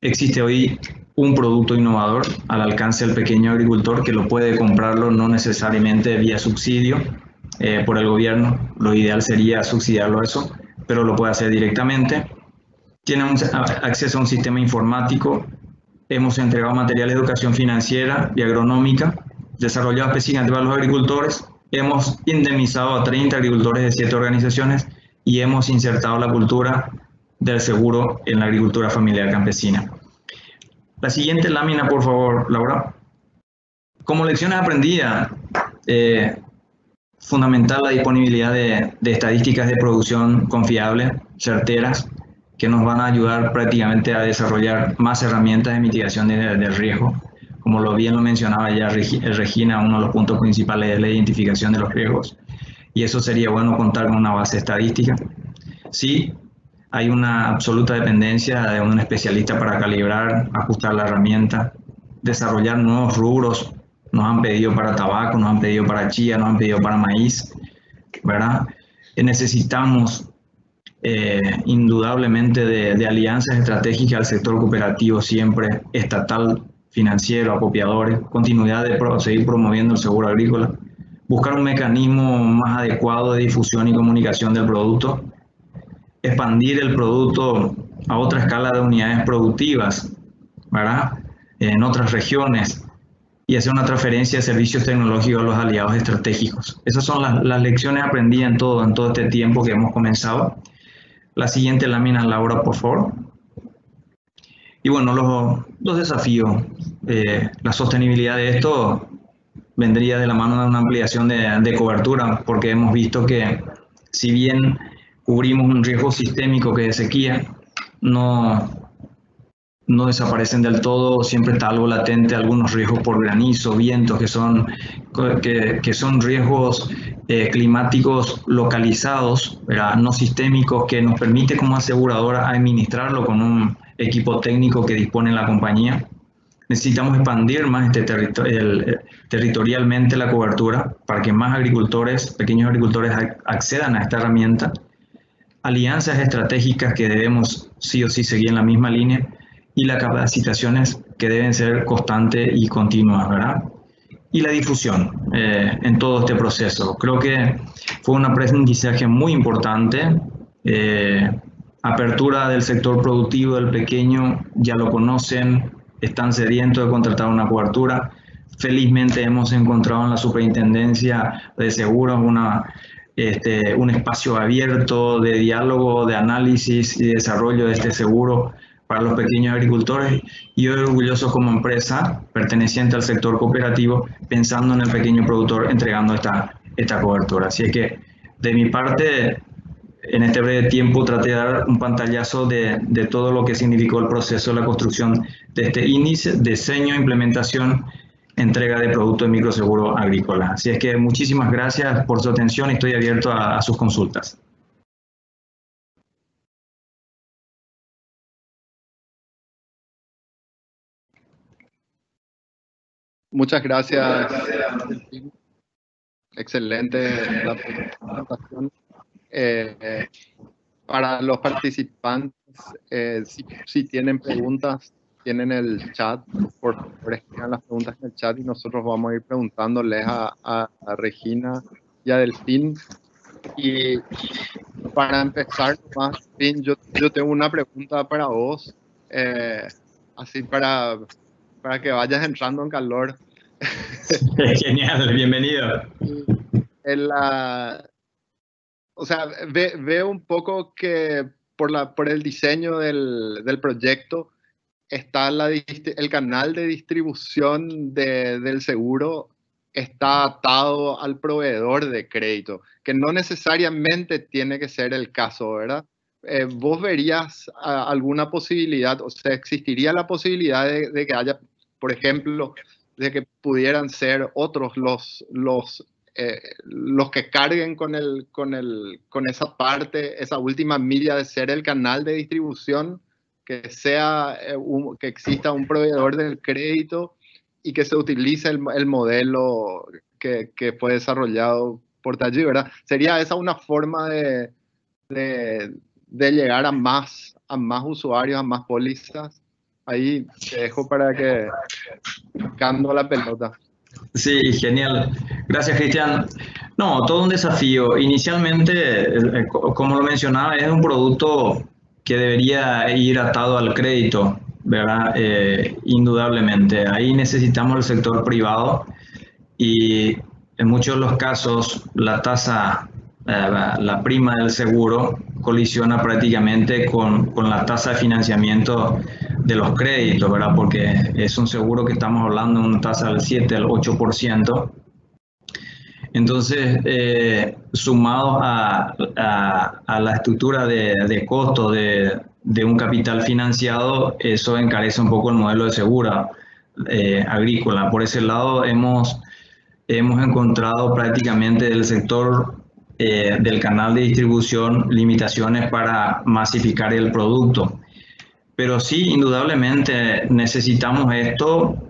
Existe hoy un producto innovador al alcance del pequeño agricultor, que lo puede comprarlo no necesariamente vía subsidio por el gobierno. Lo ideal sería subsidiarlo eso, pero lo puede hacer directamente. Tiene acceso a un sistema informático. Hemos entregado materiales de educación financiera y agronómica, desarrollado específicamente para los agricultores. Hemos indemnizado a 30 agricultores de 7 organizaciones y hemos insertado la cultura del seguro en la agricultura familiar campesina. La siguiente lámina, por favor, Laura. Como lecciones aprendidas, fundamental la disponibilidad de estadísticas de producción confiables, certeras, que nos van a ayudar prácticamente a desarrollar más herramientas de mitigación del riesgo. Como bien lo mencionaba ya Regina, uno de los puntos principales es la identificación de los riesgos. Y eso sería bueno contar con una base estadística. Sí, hay una absoluta dependencia de un especialista para calibrar, ajustar la herramienta, desarrollar nuevos rubros. Nos han pedido para tabaco, nos han pedido para chía, nos han pedido para maíz, ¿verdad? Necesitamos indudablemente de alianzas estratégicas al sector cooperativo, siempre estatal, financiero, acopiadores, continuidad de seguir promoviendo el seguro agrícola, buscar un mecanismo más adecuado de difusión y comunicación del producto, expandir el producto a otra escala de unidades productivas, ¿verdad?, en otras regiones, y hacer una transferencia de servicios tecnológicos a los aliados estratégicos. Esas son las lecciones aprendidas en todo este tiempo que hemos comenzado. La siguiente lámina, Laura, por favor. Y bueno, los desafíos. La sostenibilidad de esto vendría de la mano de una ampliación de cobertura, porque hemos visto que, si bien cubrimos un riesgo sistémico que es sequía, no desaparecen del todo, siempre está algo latente, algunos riesgos por granizo, vientos, que son riesgos climáticos localizados, ¿verdad?, no sistémicos, que nos permite como aseguradora administrarlo con un equipo técnico que dispone la compañía. Necesitamos expandir más territorialmente la cobertura para que más agricultores, pequeños agricultores, accedan a esta herramienta. Alianzas estratégicas que debemos sí o sí seguir en la misma línea, y las capacitaciones que deben ser constantes y continuas, ¿verdad? Y la difusión en todo este proceso. Creo que fue un aprendizaje muy importante. Apertura del sector productivo, del pequeño, ya lo conocen, están sedientos de contratar una cobertura. Felizmente hemos encontrado en la Superintendencia de Seguros un espacio abierto de diálogo, de análisis y desarrollo de este seguro para los pequeños agricultores, y orgullosos como empresa perteneciente al sector cooperativo, pensando en el pequeño productor, entregando esta cobertura. Así que de mi parte, en este breve tiempo traté de dar un pantallazo de todo lo que significó el proceso de la construcción de este índice, diseño, implementación, entrega de productos de microseguro agrícola. Así es que muchísimas gracias por su atención y estoy abierto a sus consultas. Muchas gracias. Excelente la presentación. Para los participantes, si tienen preguntas, tienen el chat, por favor escriban las preguntas en el chat y nosotros vamos a ir preguntándoles a Regina y a Delfín. Y para empezar, Delfín, yo tengo una pregunta para vos, así para que vayas entrando en calor. Genial, bienvenido. O sea, veo un poco que por el diseño del proyecto está el canal de distribución del seguro está atado al proveedor de crédito, que no necesariamente tiene que ser el caso, ¿verdad? ¿Vos verías alguna posibilidad, o sea, existiría la posibilidad de que haya, por ejemplo, de que pudieran ser otros los que carguen con esa parte, esa última milla de ser el canal de distribución, que sea que exista un proveedor del crédito y que se utilice el modelo que fue desarrollado por Tajy, ¿verdad? ¿Sería esa una forma de llegar a más usuarios, a más pólizas? Ahí te dejo para que cando la pelota. Sí, genial. Gracias, Cristian. No, todo un desafío. Inicialmente, como lo mencionaba, es un producto que debería ir atado al crédito, ¿verdad? Indudablemente. Ahí necesitamos el sector privado y en muchos de los casos la tasa, la prima del seguro colisiona prácticamente con la tasa de financiamiento de los créditos, ¿verdad? Porque es un seguro que estamos hablando de una tasa del 7 al 8%. Entonces, sumados a la estructura de costo de un capital financiado, eso encarece un poco el modelo de seguro agrícola. Por ese lado, hemos encontrado prácticamente del sector del canal de distribución limitaciones para masificar el producto. Pero sí, indudablemente necesitamos esto,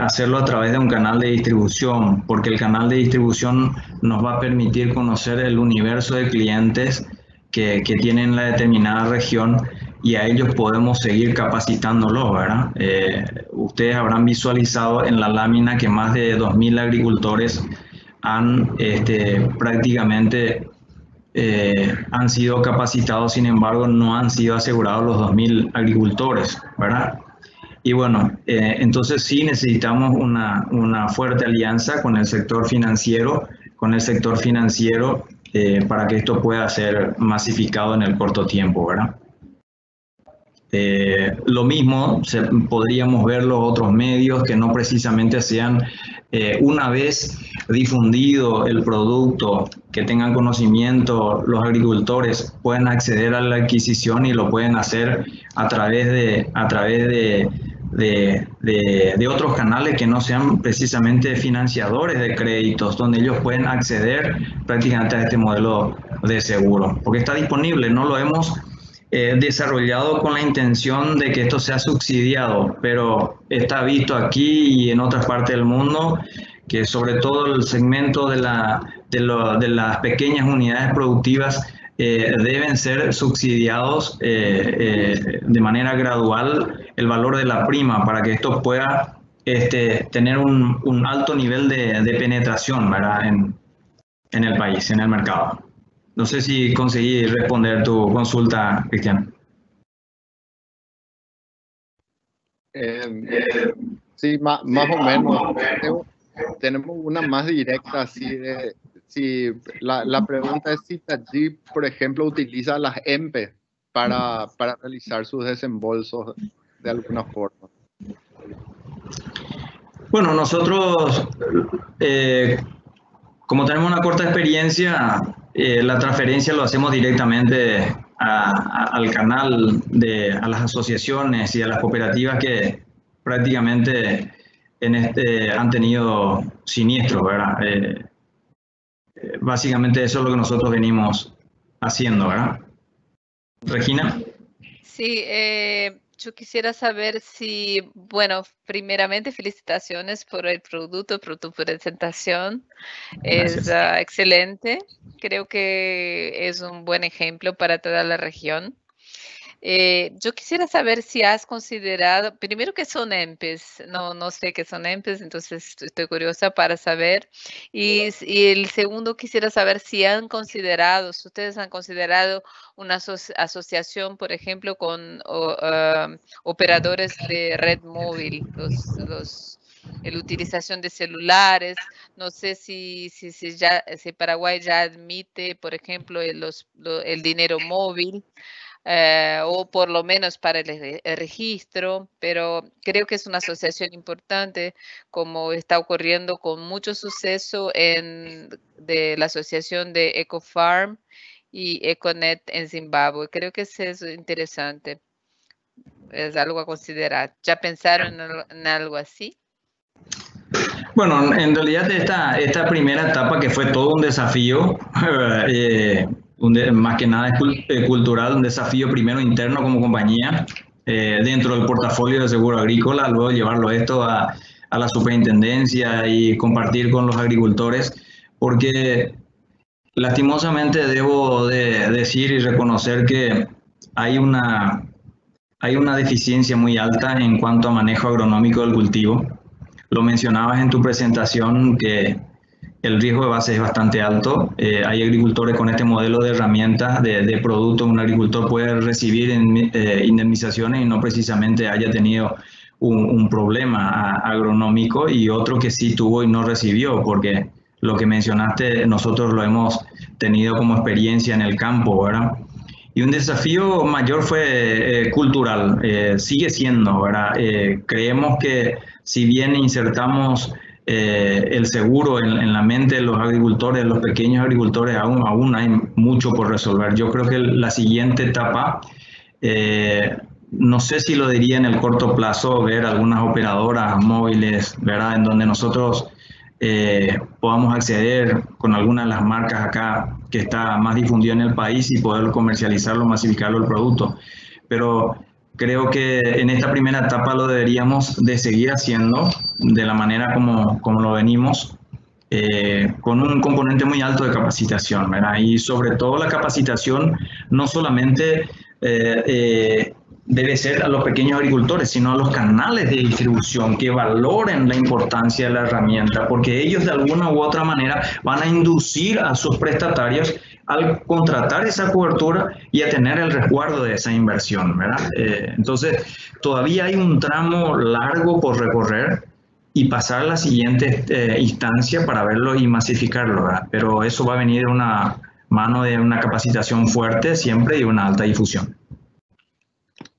hacerlo a través de un canal de distribución, porque el canal de distribución nos va a permitir conocer el universo de clientes que tienen la determinada región y a ellos podemos seguir capacitándolos, ¿verdad? Ustedes habrán visualizado en la lámina que más de 2.000 agricultores han sido capacitados, sin embargo, no han sido asegurados los 2.000 agricultores, ¿verdad? Y bueno, entonces sí necesitamos una fuerte alianza con el sector financiero, para que esto pueda ser masificado en el corto tiempo, ¿verdad? Lo mismo podríamos ver los otros medios que no precisamente sean, una vez difundido el producto, que tengan conocimiento, los agricultores pueden acceder a la adquisición y lo pueden hacer a través de otros canales que no sean precisamente financiadores de créditos, donde ellos pueden acceder prácticamente a este modelo de seguro, porque está disponible. No lo hemos desarrollado con la intención de que esto sea subsidiado, pero está visto aquí y en otras partes del mundo que sobre todo el segmento de las pequeñas unidades productivas deben ser subsidiados de manera gradual el valor de la prima para que esto pueda tener un alto nivel de penetración, ¿verdad? En el país, en el mercado. No sé si conseguí responder tu consulta, Cristian. Sí, más o menos. Tenemos una más directa, así de, si la pregunta es si Tajy, por ejemplo, utiliza las EMPEs para realizar sus desembolsos de alguna forma. Bueno, nosotros, como tenemos una corta experiencia, la transferencia lo hacemos directamente al canal, a las asociaciones y a las cooperativas que prácticamente han tenido siniestros, ¿verdad? Básicamente eso es lo que nosotros venimos haciendo, ¿verdad? Regina. Sí, yo quisiera saber si, bueno, primeramente felicitaciones por el producto, por tu presentación. Gracias. Es excelente. Creo que es un buen ejemplo para toda la región. Yo quisiera saber si has considerado, primero, que son EMPEs. No sé qué son EMPEs, entonces estoy curiosa para saber. Y el segundo, quisiera saber si han considerado, si ustedes han considerado una asociación, por ejemplo, con operadores de red móvil, la utilización de celulares. No sé si Paraguay ya admite, por ejemplo, el dinero móvil. O por lo menos para el registro, pero creo que es una asociación importante, como está ocurriendo con mucho suceso de la asociación de EcoFarm y Econet en Zimbabue. Creo que eso es interesante, es algo a considerar. ¿Ya pensaron en algo así? Bueno, en realidad esta primera etapa, que fue todo un desafío, más que nada es cultural, un desafío primero interno como compañía, dentro del portafolio de seguro agrícola, luego llevarlo esto a la superintendencia y compartir con los agricultores, porque lastimosamente debo de decir y reconocer que hay una deficiencia muy alta en cuanto a manejo agronómico del cultivo. Lo mencionabas en tu presentación que el riesgo de base es bastante alto. Hay agricultores con este modelo de herramientas, de productos. Un agricultor puede recibir indemnizaciones y no precisamente haya tenido un problema agronómico, y otro que sí tuvo y no recibió, porque lo que mencionaste nosotros lo hemos tenido como experiencia en el campo, ¿verdad? Y un desafío mayor fue cultural, sigue siendo, ¿verdad? Creemos que si bien insertamos el seguro en la mente de los agricultores, los pequeños agricultores, aún hay mucho por resolver. Yo creo que la siguiente etapa, no sé si lo diría en el corto plazo, ver algunas operadoras móviles, ¿verdad?, en donde nosotros podamos acceder con alguna de las marcas acá que está más difundida en el país y poder comercializarlo, masificarlo el producto. Pero creo que en esta primera etapa lo deberíamos de seguir haciendo de la manera como lo venimos, con un componente muy alto de capacitación, ¿verdad? Y sobre todo la capacitación no solamente debe ser a los pequeños agricultores, sino a los canales de distribución, que valoren la importancia de la herramienta, porque ellos de alguna u otra manera van a inducir a sus prestatarios al contratar esa cobertura y a tener el resguardo de esa inversión, ¿verdad? Entonces, todavía hay un tramo largo por recorrer y pasar a la siguiente instancia para verlo y masificarlo, ¿verdad? Pero eso va a venir de una mano de una capacitación fuerte siempre y una alta difusión.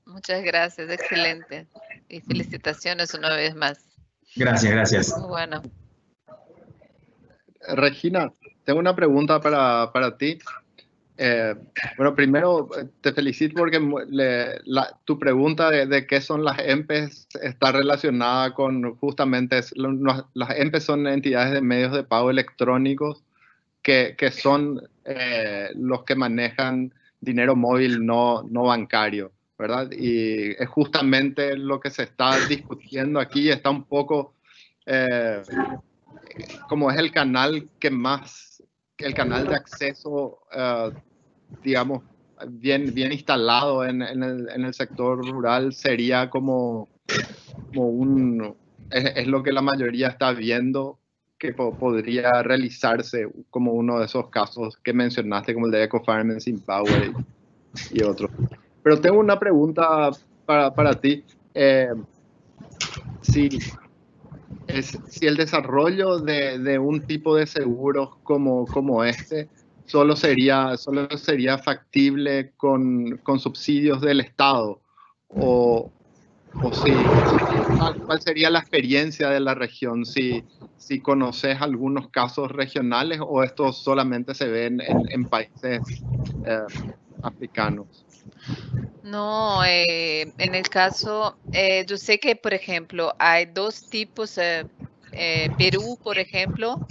Muchas gracias, excelente. Y felicitaciones una vez más. Gracias, gracias. Bueno. Regina, tengo una pregunta para ti. Bueno, primero te felicito porque tu pregunta de qué son las EMPEs está relacionada con justamente las EMPEs son entidades de medios de pago electrónicos que son los que manejan dinero móvil no bancario, ¿verdad? Y es justamente lo que se está discutiendo aquí. Está un poco como es el canal que más, el canal de acceso, digamos, bien instalado en el sector rural, sería es lo que la mayoría está viendo que podría realizarse como uno de esos casos que mencionaste, como el de EcoFarm en Zimbabue y otros. Pero tengo una pregunta para ti. Sí. Si el desarrollo de un tipo de seguros como este solo sería factible con subsidios del Estado, o si, ¿cuál sería la experiencia de la región? Si conoces algunos casos regionales o estos solamente se ven en países africanos. No, en el caso, yo sé que, por ejemplo, hay dos tipos. Perú, por ejemplo,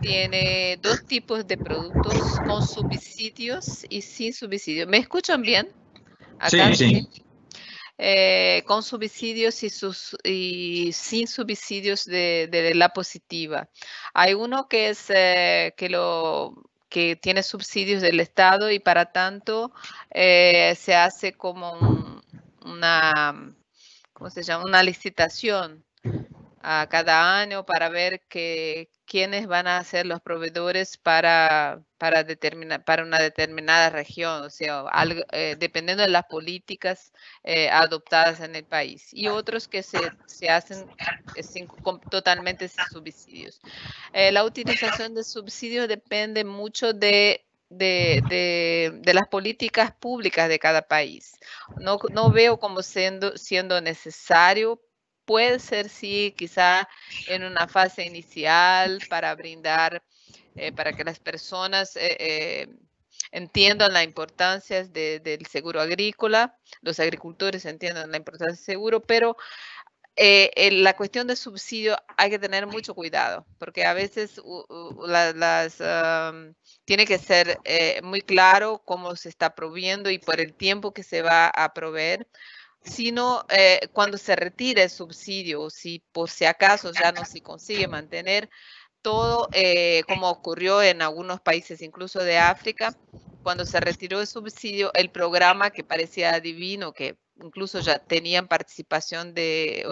tiene dos tipos de productos con subsidios y sin subsidios. ¿Me escuchan bien? Acá, sí. Con subsidios y sin subsidios de la positiva. Hay uno que es que tiene subsidios del Estado y para tanto se hace como una licitación a cada año para ver quiénes van a ser los proveedores para una determinada región, o sea, dependiendo de las políticas adoptadas en el país. Y otros que se hacen totalmente sin subsidios. La utilización de subsidios depende mucho de las políticas públicas de cada país. No veo como siendo necesario. Puede ser, sí, quizá en una fase inicial para brindar, para que las personas entiendan la importancia del seguro agrícola, los agricultores entiendan la importancia del seguro, pero la cuestión de subsidio hay que tener mucho cuidado, porque a veces tiene que ser muy claro cómo se está proviendo y por el tiempo que se va a proveer, sino cuando se retire el subsidio, si por si acaso ya no se consigue mantener todo, como ocurrió en algunos países, incluso de África, cuando se retiró el subsidio, el programa que parecía divino, que incluso ya tenían participación de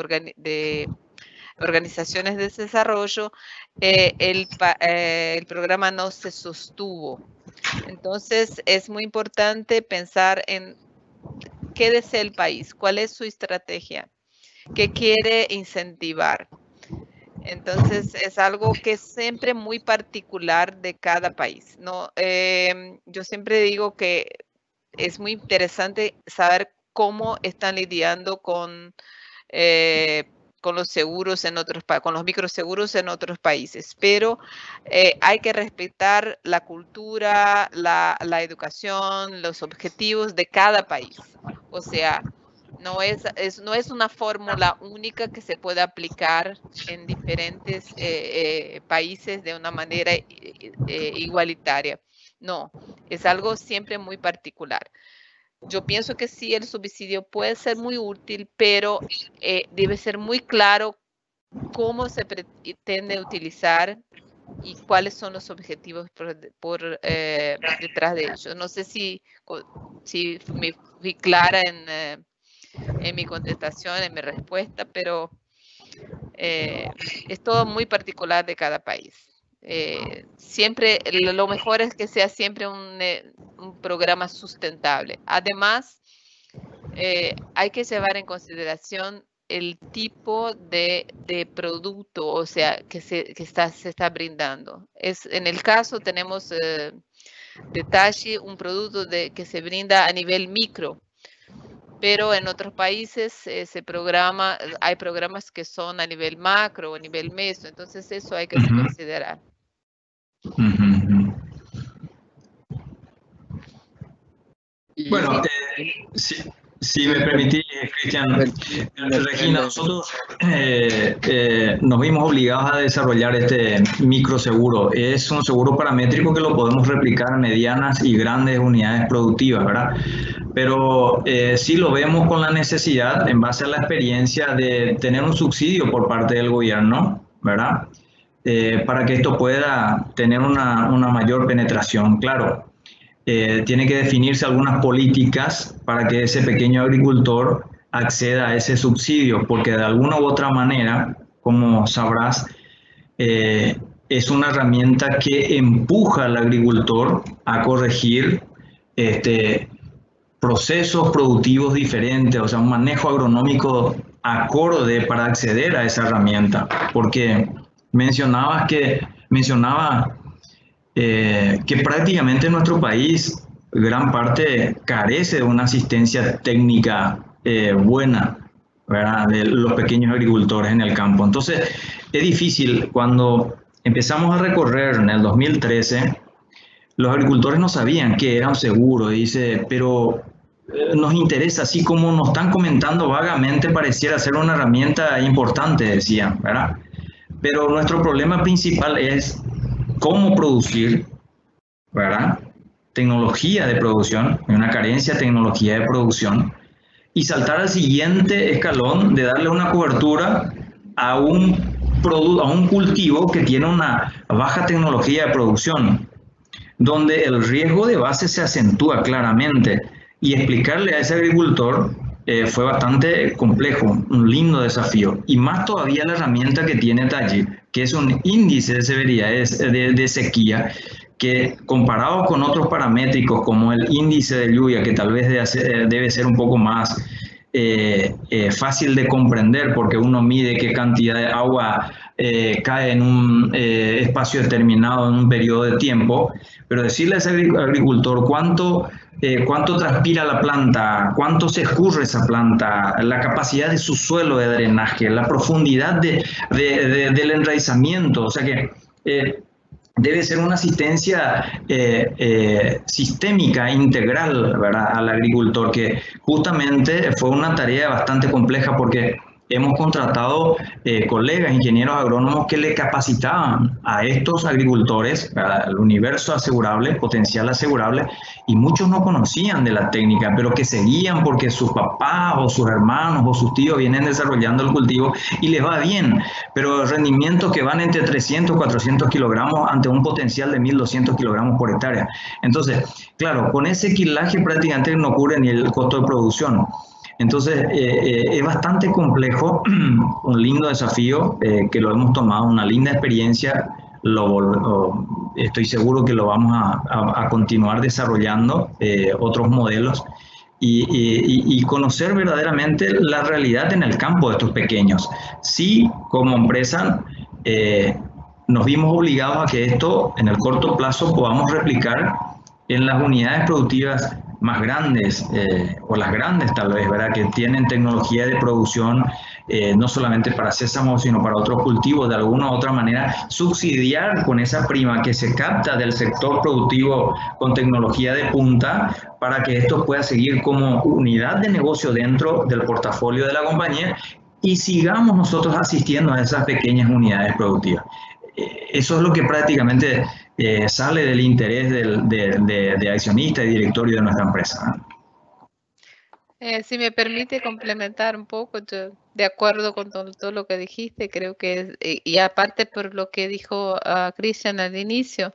organizaciones de desarrollo, el programa no se sostuvo. Entonces, es muy importante pensar en ¿qué desea el país? ¿Cuál es su estrategia? ¿Qué quiere incentivar? Entonces, es algo que es siempre muy particular de cada país, ¿no? Yo siempre digo que es muy interesante saber cómo están lidiando con los seguros con los microseguros en otros países, pero hay que respetar la cultura, la educación, los objetivos de cada país. O sea, no es una fórmula única que se puede aplicar en diferentes países de una manera igualitaria. No, es algo siempre muy particular. Yo pienso que sí, el subsidio puede ser muy útil, pero debe ser muy claro cómo se pretende utilizar y cuáles son los objetivos por detrás de ellos. No sé si me fui clara en mi contestación, en mi respuesta, pero es todo muy particular de cada país. Siempre lo mejor es que sea siempre un programa sustentable. Además, hay que llevar en consideración el tipo de producto, o sea, que se está brindando. En el caso tenemos de Tajy, un producto que se brinda a nivel micro, pero en otros países hay programas que son a nivel macro o a nivel meso, entonces eso hay que considerar. Bueno, si me permitís, Cristian, Regina, nosotros nos vimos obligados a desarrollar este microseguro. Es un seguro paramétrico que lo podemos replicar en medianas y grandes unidades productivas, ¿verdad? Pero sí lo vemos con la necesidad, en base a la experiencia, de tener un subsidio por parte del gobierno, ¿verdad? Para que esto pueda tener una mayor penetración, claro. Tiene que definirse algunas políticas para que ese pequeño agricultor acceda a ese subsidio, porque de alguna u otra manera, como sabrás, es una herramienta que empuja al agricultor a corregir procesos productivos diferentes, o sea, un manejo agronómico acorde para acceder a esa herramienta, porque mencionaba que prácticamente nuestro país, gran parte, carece de una asistencia técnica buena, ¿verdad?, de los pequeños agricultores en el campo. Entonces, es difícil. Cuando empezamos a recorrer en el 2013, los agricultores no sabían qué era un seguro, dice, pero nos interesa, así como nos están comentando vagamente, pareciera ser una herramienta importante, decían, ¿verdad? Pero nuestro problema principal es cómo producir, ¿verdad?, tecnología de producción, una carencia de tecnología de producción, y saltar al siguiente escalón de darle una cobertura a un cultivo que tiene una baja tecnología de producción, donde el riesgo de base se acentúa claramente. Y explicarle a ese agricultor fue bastante complejo, un lindo desafío. Y más todavía la herramienta que tiene Tajy, que es un índice de severidad de sequía, que comparado con otros paramétricos como el índice de lluvia, que tal vez debe ser un poco más fácil de comprender, porque uno mide qué cantidad de agua cae en un espacio determinado en un periodo de tiempo, pero decirle a ese agricultor cuánto transpira la planta, cuánto se escurre esa planta, la capacidad de su suelo de drenaje, la profundidad del enraizamiento. O sea que debe ser una asistencia sistémica, integral, ¿verdad?, al agricultor, que justamente fue una tarea bastante compleja, porque hemos contratado colegas, ingenieros agrónomos que le capacitaban a estos agricultores, al universo asegurable, potencial asegurable, y muchos no conocían de la técnica, pero que seguían porque sus papás o sus hermanos o sus tíos vienen desarrollando el cultivo y les va bien, pero rendimientos que van entre 300 y 400 kilogramos ante un potencial de 1.200 kilogramos por hectárea. Entonces, claro, con ese quilaje prácticamente no cubre ni el costo de producción. Entonces, es bastante complejo, un lindo desafío que lo hemos tomado, una linda experiencia. Estoy seguro que lo vamos a continuar desarrollando, otros modelos, y conocer verdaderamente la realidad en el campo de estos pequeños. Sí, como empresa, nos vimos obligados a que esto, en el corto plazo, podamos replicar en las unidades productivas más grandes, o las grandes tal vez, ¿verdad?, que tienen tecnología de producción, no solamente para sésamo, sino para otros cultivos, de alguna u otra manera, subsidiar con esa prima que se capta del sector productivo con tecnología de punta, para que esto pueda seguir como unidad de negocio dentro del portafolio de la compañía y sigamos nosotros asistiendo a esas pequeñas unidades productivas. Eso es lo que prácticamente sale del interés de accionista y directorio de nuestra empresa. Si me permite complementar un poco, yo de acuerdo con todo lo que dijiste, creo que, y aparte por lo que dijo Cristian al inicio,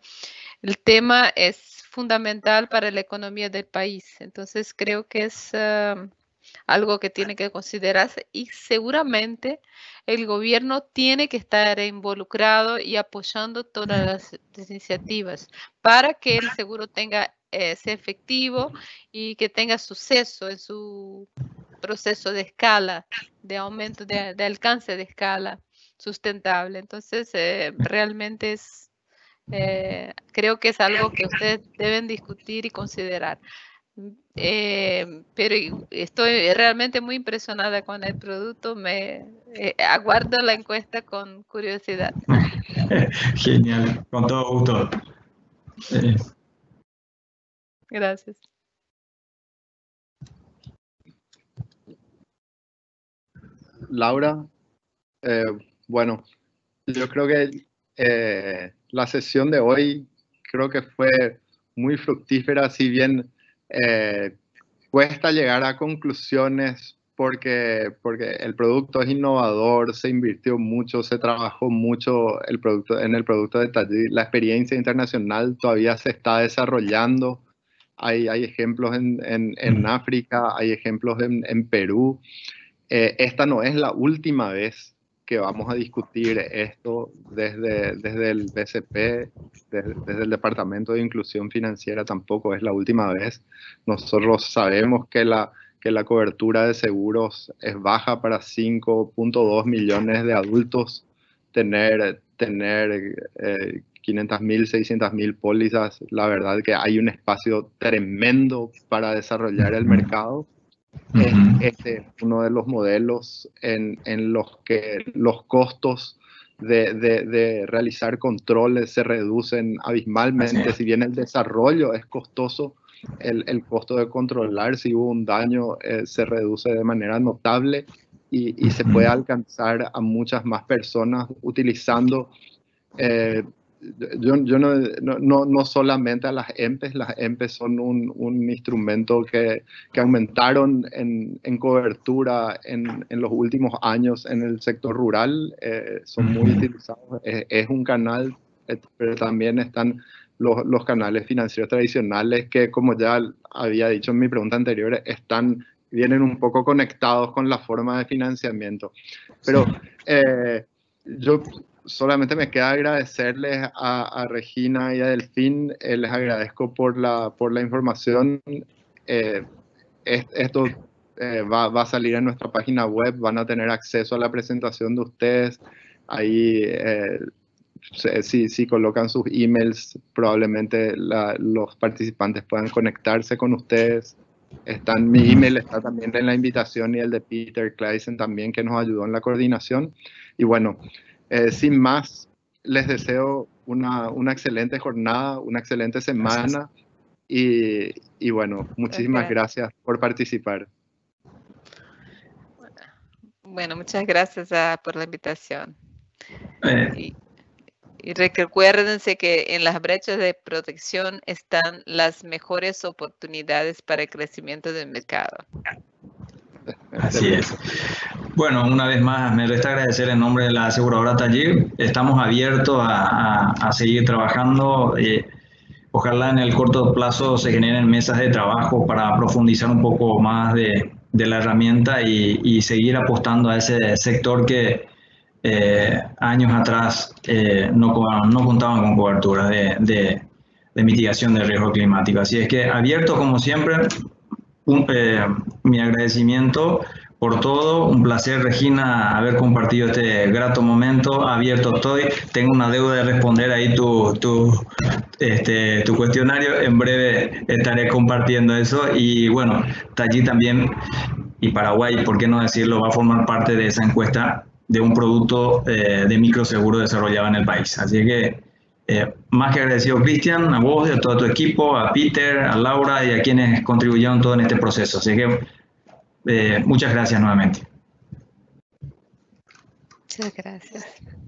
el tema es fundamental para la economía del país. Entonces creo que es algo que tiene que considerarse, y seguramente el gobierno tiene que estar involucrado y apoyando todas las iniciativas para que el seguro tenga sea efectivo y que tenga suceso en su proceso de escala, de aumento de alcance de escala sustentable. Entonces, realmente es, creo que es algo que ustedes deben discutir y considerar. Pero estoy realmente muy impresionada con el producto. Aguardo la encuesta con curiosidad. Genial, con todo gusto. Gracias. Laura, bueno, yo creo que la sesión de hoy creo que fue muy fructífera, si bien cuesta llegar a conclusiones porque el producto es innovador, se invirtió mucho, se trabajó mucho en el producto de Tajy. La experiencia internacional todavía se está desarrollando. Hay ejemplos en África, hay ejemplos en Perú. Esta no es la última vez que vamos a discutir esto desde el BCP, desde el Departamento de Inclusión Financiera. Tampoco es la última vez. Nosotros sabemos que la, que la cobertura de seguros es baja para 5.2 millones de adultos. Tener 500.000, 600.000 pólizas, la verdad que hay un espacio tremendo para desarrollar el mercado. Este es uno de los modelos en los que los costos de realizar controles se reducen abismalmente. Si bien el desarrollo es costoso, el costo de controlar si hubo un daño se reduce de manera notable y se puede alcanzar a muchas más personas utilizando... Yo no solamente a las EMPEs son un instrumento que aumentaron en cobertura en los últimos años en el sector rural, son muy utilizados, es un canal, pero también están los canales financieros tradicionales que, como ya había dicho en mi pregunta anterior, vienen un poco conectados con la forma de financiamiento. Pero yo... solamente me queda agradecerles a Regina y a Delfín, les agradezco por la información. Esto va a salir en nuestra página web, van a tener acceso a la presentación de ustedes. Ahí, si colocan sus emails, probablemente los participantes puedan conectarse con ustedes. Mi email está también en la invitación y el de Peter Claisen también, que nos ayudó en la coordinación. Y bueno... sin más, les deseo una excelente jornada, una excelente semana y bueno, muchísimas gracias por participar. Bueno, muchas gracias por la invitación. Y recuérdense que en las brechas de protección están las mejores oportunidades para el crecimiento del mercado. Así es. Bueno, una vez más me resta agradecer en nombre de la aseguradora Tajy. Estamos abiertos a seguir trabajando. Ojalá en el corto plazo se generen mesas de trabajo para profundizar un poco más de la herramienta y seguir apostando a ese sector que años atrás no contaban con cobertura de mitigación de riesgo climático. Así es que abierto como siempre. Mi agradecimiento por todo, un placer Regina haber compartido este grato momento, abierto estoy, tengo una deuda de responder ahí tu cuestionario, en breve estaré compartiendo eso y bueno, Tajy también y Paraguay, por qué no decirlo, va a formar parte de esa encuesta de un producto de microseguro desarrollado en el país, así que más que agradecido, Cristian, a vos, a todo tu equipo, a Peter, a Laura y a quienes contribuyeron todo en este proceso. Así que muchas gracias nuevamente. Muchas gracias.